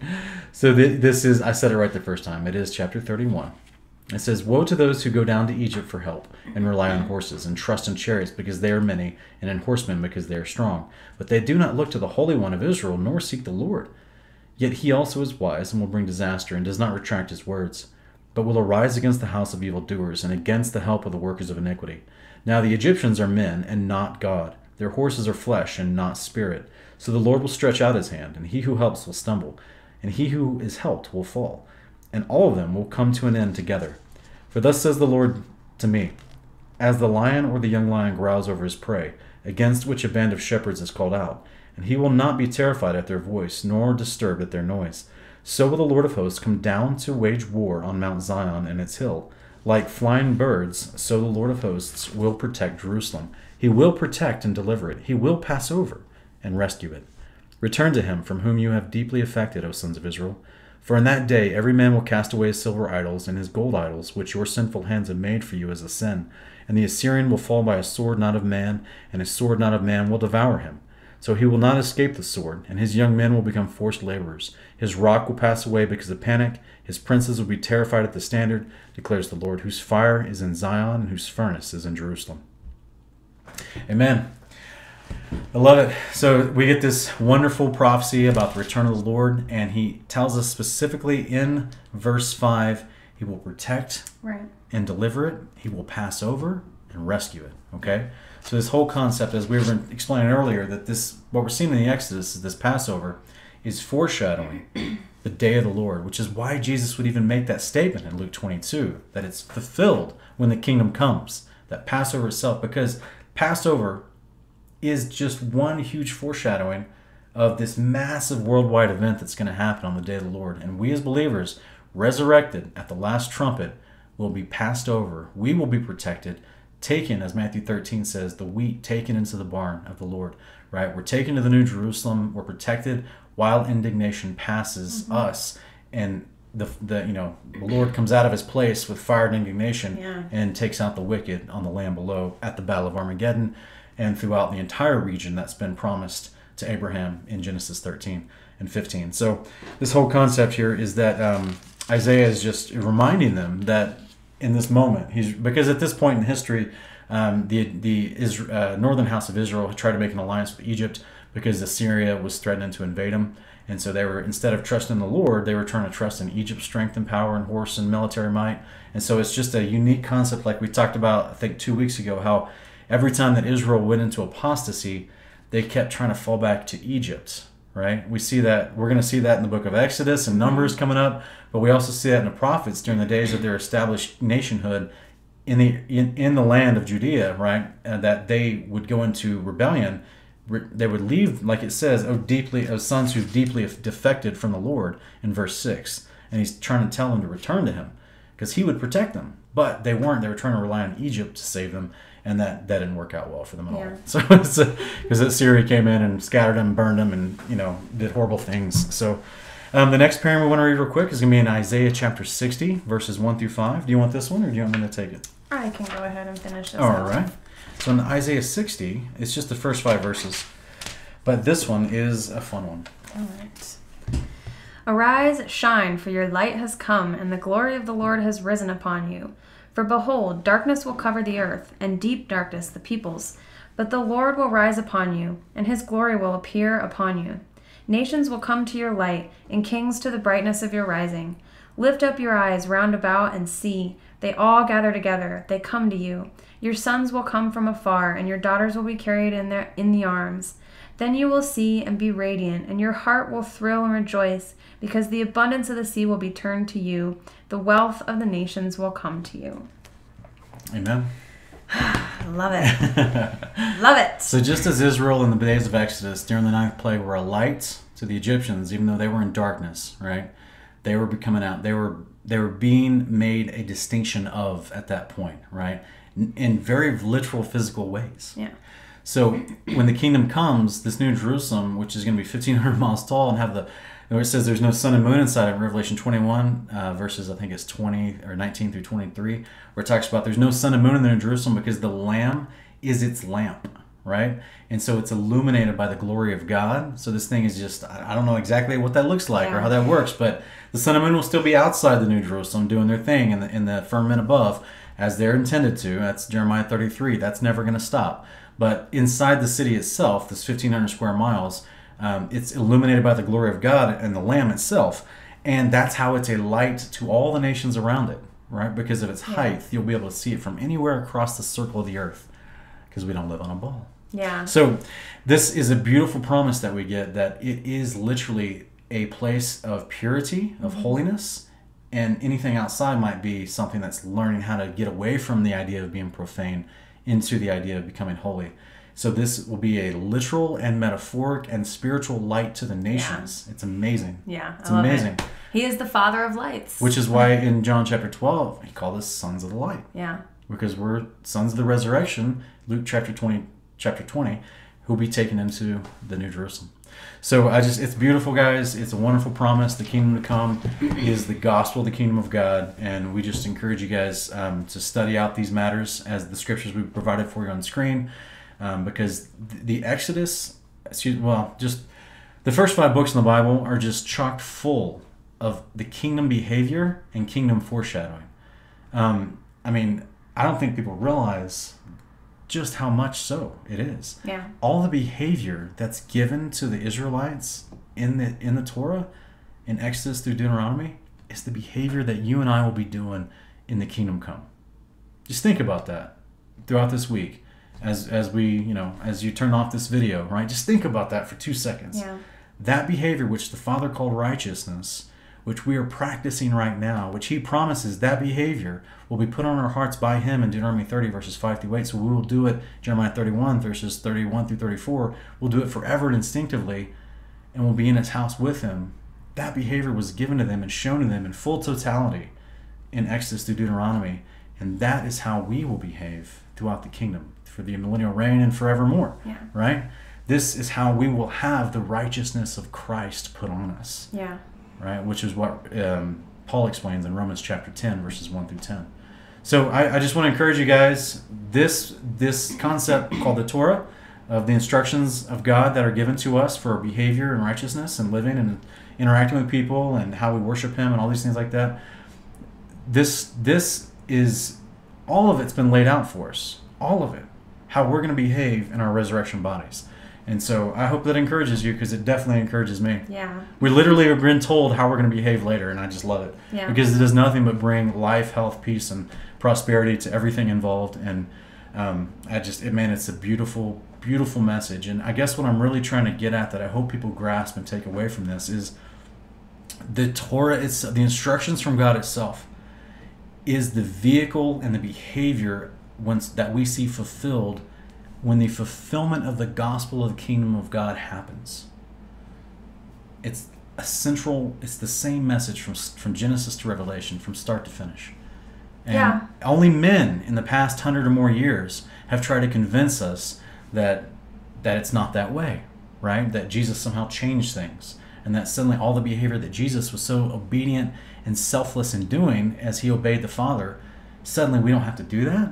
So th this is, I said it right the first time. It is chapter thirty-one. It says, "Woe to those who go down to Egypt for help and rely on horses and trust in chariots because they are many and in horsemen because they are strong. But they do not look to the Holy One of Israel nor seek the Lord. Yet he also is wise and will bring disaster and does not retract his words. But will arise against the house of evildoers and against the help of the workers of iniquity. Now the Egyptians are men and not God. Their horses are flesh and not spirit. So the Lord will stretch out his hand, and he who helps will stumble, and he who is helped will fall. And all of them will come to an end together. For thus says the Lord to me, as the lion or the young lion growls over his prey, against which a band of shepherds is called out, and he will not be terrified at their voice, nor disturbed at their noise. So will the Lord of hosts come down to wage war on Mount Zion and its hill. Like flying birds, so the Lord of hosts will protect Jerusalem. He will protect and deliver it. He will pass over and rescue it. Return to him from whom you have deeply affected, O sons of Israel. For in that day every man will cast away his silver idols and his gold idols, which your sinful hands have made for you as a sin. And the Assyrian will fall by a sword not of man, and a sword not of man will devour him. So he will not escape the sword, and his young men will become forced laborers. His rock will pass away because of panic. His princes will be terrified at the standard, declares the Lord, whose fire is in Zion and whose furnace is in Jerusalem. Amen. I love it. So we get this wonderful prophecy about the return of the Lord, and he tells us specifically in verse five, he will protect right. and deliver it. He will pass over and rescue it. Okay? So this whole concept, as we were explaining earlier, that this what we're seeing in the Exodus is this Passover is foreshadowing the day of the Lord, which is why Jesus would even make that statement in Luke twenty-two, that it's fulfilled when the kingdom comes, that Passover itself, because Passover is just one huge foreshadowing of this massive worldwide event that's going to happen on the day of the Lord. And we as believers, resurrected at the last trumpet, will be passed over. We will be protected, taken, as Matthew thirteen says, the wheat taken into the barn of the Lord, right? We're taken to the New Jerusalem. We're protected while indignation passes mm-hmm. us, and the, the, you know, the Lord comes out of his place with fire and indignation yeah. and takes out the wicked on the land below at the Battle of Armageddon and throughout the entire region that's been promised to Abraham in Genesis thirteen and fifteen. So this whole concept here is that um, Isaiah is just reminding them that in this moment, he's because at this point in history, um, the the Isra uh, northern house of Israel tried to make an alliance with Egypt because Assyria was threatening to invade them, and so they were, instead of trusting the Lord, they were trying to trust in Egypt's strength and power and horse and military might. And so it's just a unique concept, like we talked about, I think two weeks ago, how every time that Israel went into apostasy, they kept trying to fall back to Egypt. Right? We see that, we're going to see that in the book of Exodus and Numbers coming up, but we also see that in the prophets during the days of their established nationhood in the in, in the land of Judea, right? Uh, that they would go into rebellion. Re they would leave, like it says, "Oh, deeply, oh sons who've deeply defected from the Lord," in verse six. And he's trying to tell them to return to him because he would protect them. But they weren't. They were trying to rely on Egypt to save them. And that, that didn't work out well for them at yeah. all. So, because Assyria came in and scattered them, burned them, and you know did horrible things. So, um, the next pairing we want to read real quick is going to be in Isaiah chapter sixty, verses one through five. Do you want this one, or do you want me to take it? I can go ahead and finish this. All out. right. So in Isaiah sixty, it's just the first five verses, but this one is a fun one. All right. Arise, shine, for your light has come, and the glory of the Lord has risen upon you. For behold, darkness will cover the earth, and deep darkness the peoples. But the Lord will rise upon you, and his glory will appear upon you. Nations will come to your light, and kings to the brightness of your rising. Lift up your eyes round about and see. They all gather together. They come to you. Your sons will come from afar, and your daughters will be carried in, their, in the arms. Then you will see and be radiant, and your heart will thrill and rejoice, because the abundance of the sea will be turned to you. The wealth of the nations will come to you. Amen. Love it. Love it. So just as Israel in the days of Exodus during the ninth plague were a light to the Egyptians, even though they were in darkness, right? They were becoming out. They were, they were being made a distinction of at that point, right? In very literal, physical ways. Yeah. So when the kingdom comes, this new Jerusalem, which is going to be fifteen hundred miles tall and have the, where it says there's no sun and moon inside of Revelation twenty-one, uh, verses I think it's twenty or nineteen through twenty-three, where it talks about there's no sun and moon in the New Jerusalem because the Lamb is its lamp, right? And so it's illuminated by the glory of God. So this thing is just, I don't know exactly what that looks like yeah. or how that works, but the sun and moon will still be outside the New Jerusalem doing their thing in the, in the firmament above as they're intended to. That's Jeremiah thirty-three. That's never going to stop. But inside the city itself, this fifteen hundred square miles, um, it's illuminated by the glory of God and the Lamb itself. And that's how it's a light to all the nations around it, right? Because of its yeah. height, you'll be able to see it from anywhere across the circle of the earth because we don't live on a ball. Yeah. So this is a beautiful promise that we get, that it is literally a place of purity, of mm-hmm. holiness, and anything outside might be something that's learning how to get away from the idea of being profane into the idea of becoming holy. So this will be a literal and metaphoric and spiritual light to the nations. Yeah. It's amazing. Yeah, it's I love amazing. It. He is the Father of lights. Which is why in John chapter twelve, he called us sons of the light. Yeah. Because we're sons of the resurrection. Luke chapter twenty, chapter twenty, who'll be taken into the New Jerusalem. So I just, it's beautiful, guys. It's a wonderful promise. The kingdom to come is the gospel, the kingdom of God. And we just encourage you guys um, to study out these matters as the scriptures we've provided for you on screen. Um, because the Exodus, excuse well, just the first five books in the Bible are just chock full of the kingdom behavior and kingdom foreshadowing. Um, I mean, I don't think people realize just how much so it is. Yeah. All the behavior that's given to the Israelites in the in the Torah, in Exodus through Deuteronomy, is the behavior that you and I will be doing in the kingdom come. Just think about that throughout this week. As as we, you know, as you turn off this video, right? Just think about that for two seconds. Yeah. That behavior which the Father called righteousness, which we are practicing right now, which He promises that behavior will be put on our hearts by Him in Deuteronomy thirty, verses five through eight. So we will do it, Jeremiah thirty-one, verses thirty-one through thirty-four. We'll do it forever and instinctively, and we'll be in His house with Him. That behavior was given to them and shown to them in full totality in Exodus through Deuteronomy. And that is how we will behave throughout the kingdom for the millennial reign and forevermore, yeah. Right? This is how we will have the righteousness of Christ put on us, yeah. Right? Which is what um, Paul explains in Romans chapter ten, verses one through ten. So I, I just want to encourage you guys, this, this concept called the Torah, of the instructions of God that are given to us for our behavior and righteousness and living and interacting with people and how we worship Him and all these things like that, this this is, all of it's been laid out for us, all of it, how we're going to behave in our resurrection bodies. And so I hope that encourages you, because it definitely encourages me. Yeah. We literally have been told how we're going to behave later, and I just love it. Yeah. Because it does nothing but bring life, health, peace, and prosperity to everything involved. And um, I just, it, man, it's a beautiful, beautiful message. And I guess what I'm really trying to get at that I hope people grasp and take away from this is the Torah, it's, the instructions from God itself, is the vehicle and the behavior once that we see fulfilled when the fulfillment of the gospel of the kingdom of God happens. It's a central, it's the same message from, from Genesis to Revelation, from start to finish. And yeah. Only men in the past hundred or more years have tried to convince us that, that it's not that way, right? That Jesus somehow changed things. And that suddenly all the behavior that Jesus was so obedient and selfless in doing as He obeyed the Father, suddenly we don't have to do that?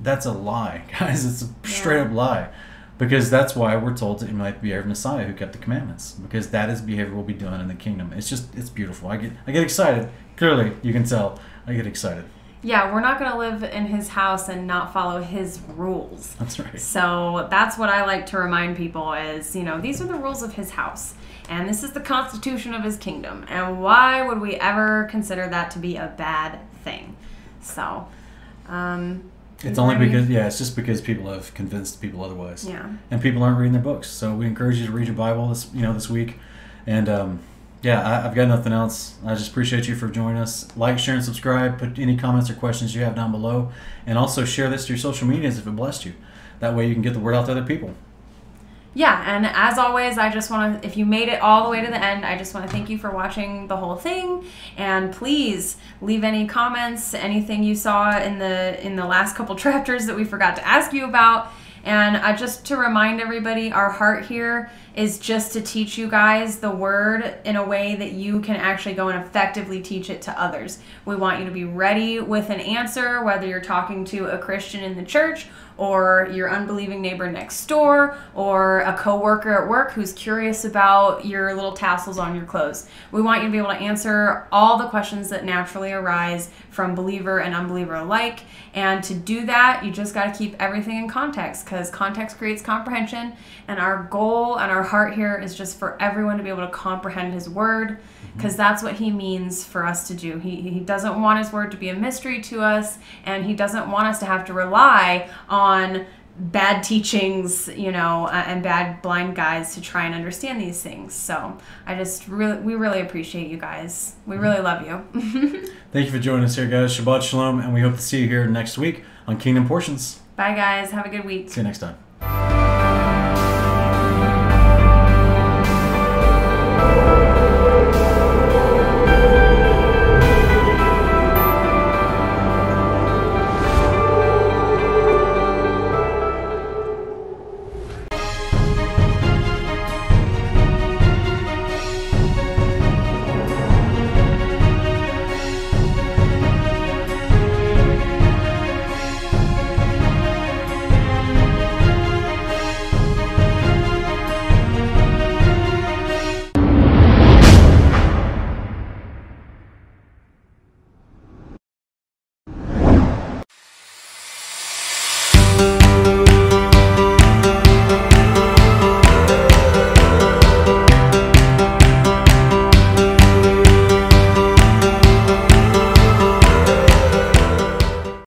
That's a lie, guys. It's a straight-up yeah. lie. Because that's why we're told to emulate the behavior of Messiah who kept the commandments. Because that is behavior we'll be doing in the kingdom. It's just, it's beautiful. I get, I get excited. Clearly, you can tell. I get excited. Yeah, we're not going to live in His house and not follow His rules. That's right. So that's what I like to remind people is, you know, these are the rules of His house. And this is the constitution of His kingdom. And why would we ever consider that to be a bad thing? So, um... It's only because, yeah, it's just because people have convinced people otherwise. Yeah. And people aren't reading their books. So we encourage you to read your Bible this, you know, this week. And, um, yeah, I, I've got nothing else. I just appreciate you for joining us. Like, share, and subscribe. Put any comments or questions you have down below. And also share this to your social medias if it blessed you. That way you can get the word out to other people. Yeah, and as always, I just want to, if you made it all the way to the end, I just want to thank you for watching the whole thing. And please leave any comments, anything you saw in the in the last couple chapters that we forgot to ask you about. And I, just to remind everybody, our heart here is just to teach you guys the word in a way that you can actually go and effectively teach it to others. We want you to be ready with an answer, whether you're talking to a Christian in the church or your unbelieving neighbor next door or a coworker at work who's curious about your little tassels on your clothes. We want you to be able to answer all the questions that naturally arise from believer and unbeliever alike. And to do that, you just got to keep everything in context, because context creates comprehension. And our goal and our heart here is just for everyone to be able to comprehend His word, because that's what He means for us to do. He, he doesn't want His word to be a mystery to us, and He doesn't want us to have to rely on bad teachings, you know, uh, and bad blind guides to try and understand these things. So I just really, we really appreciate you guys. We really love you. Thank you for joining us here, guys. Shabbat Shalom, and we hope to see you here next week on Kingdom Portions. Bye, guys. Have a good week. See you next time.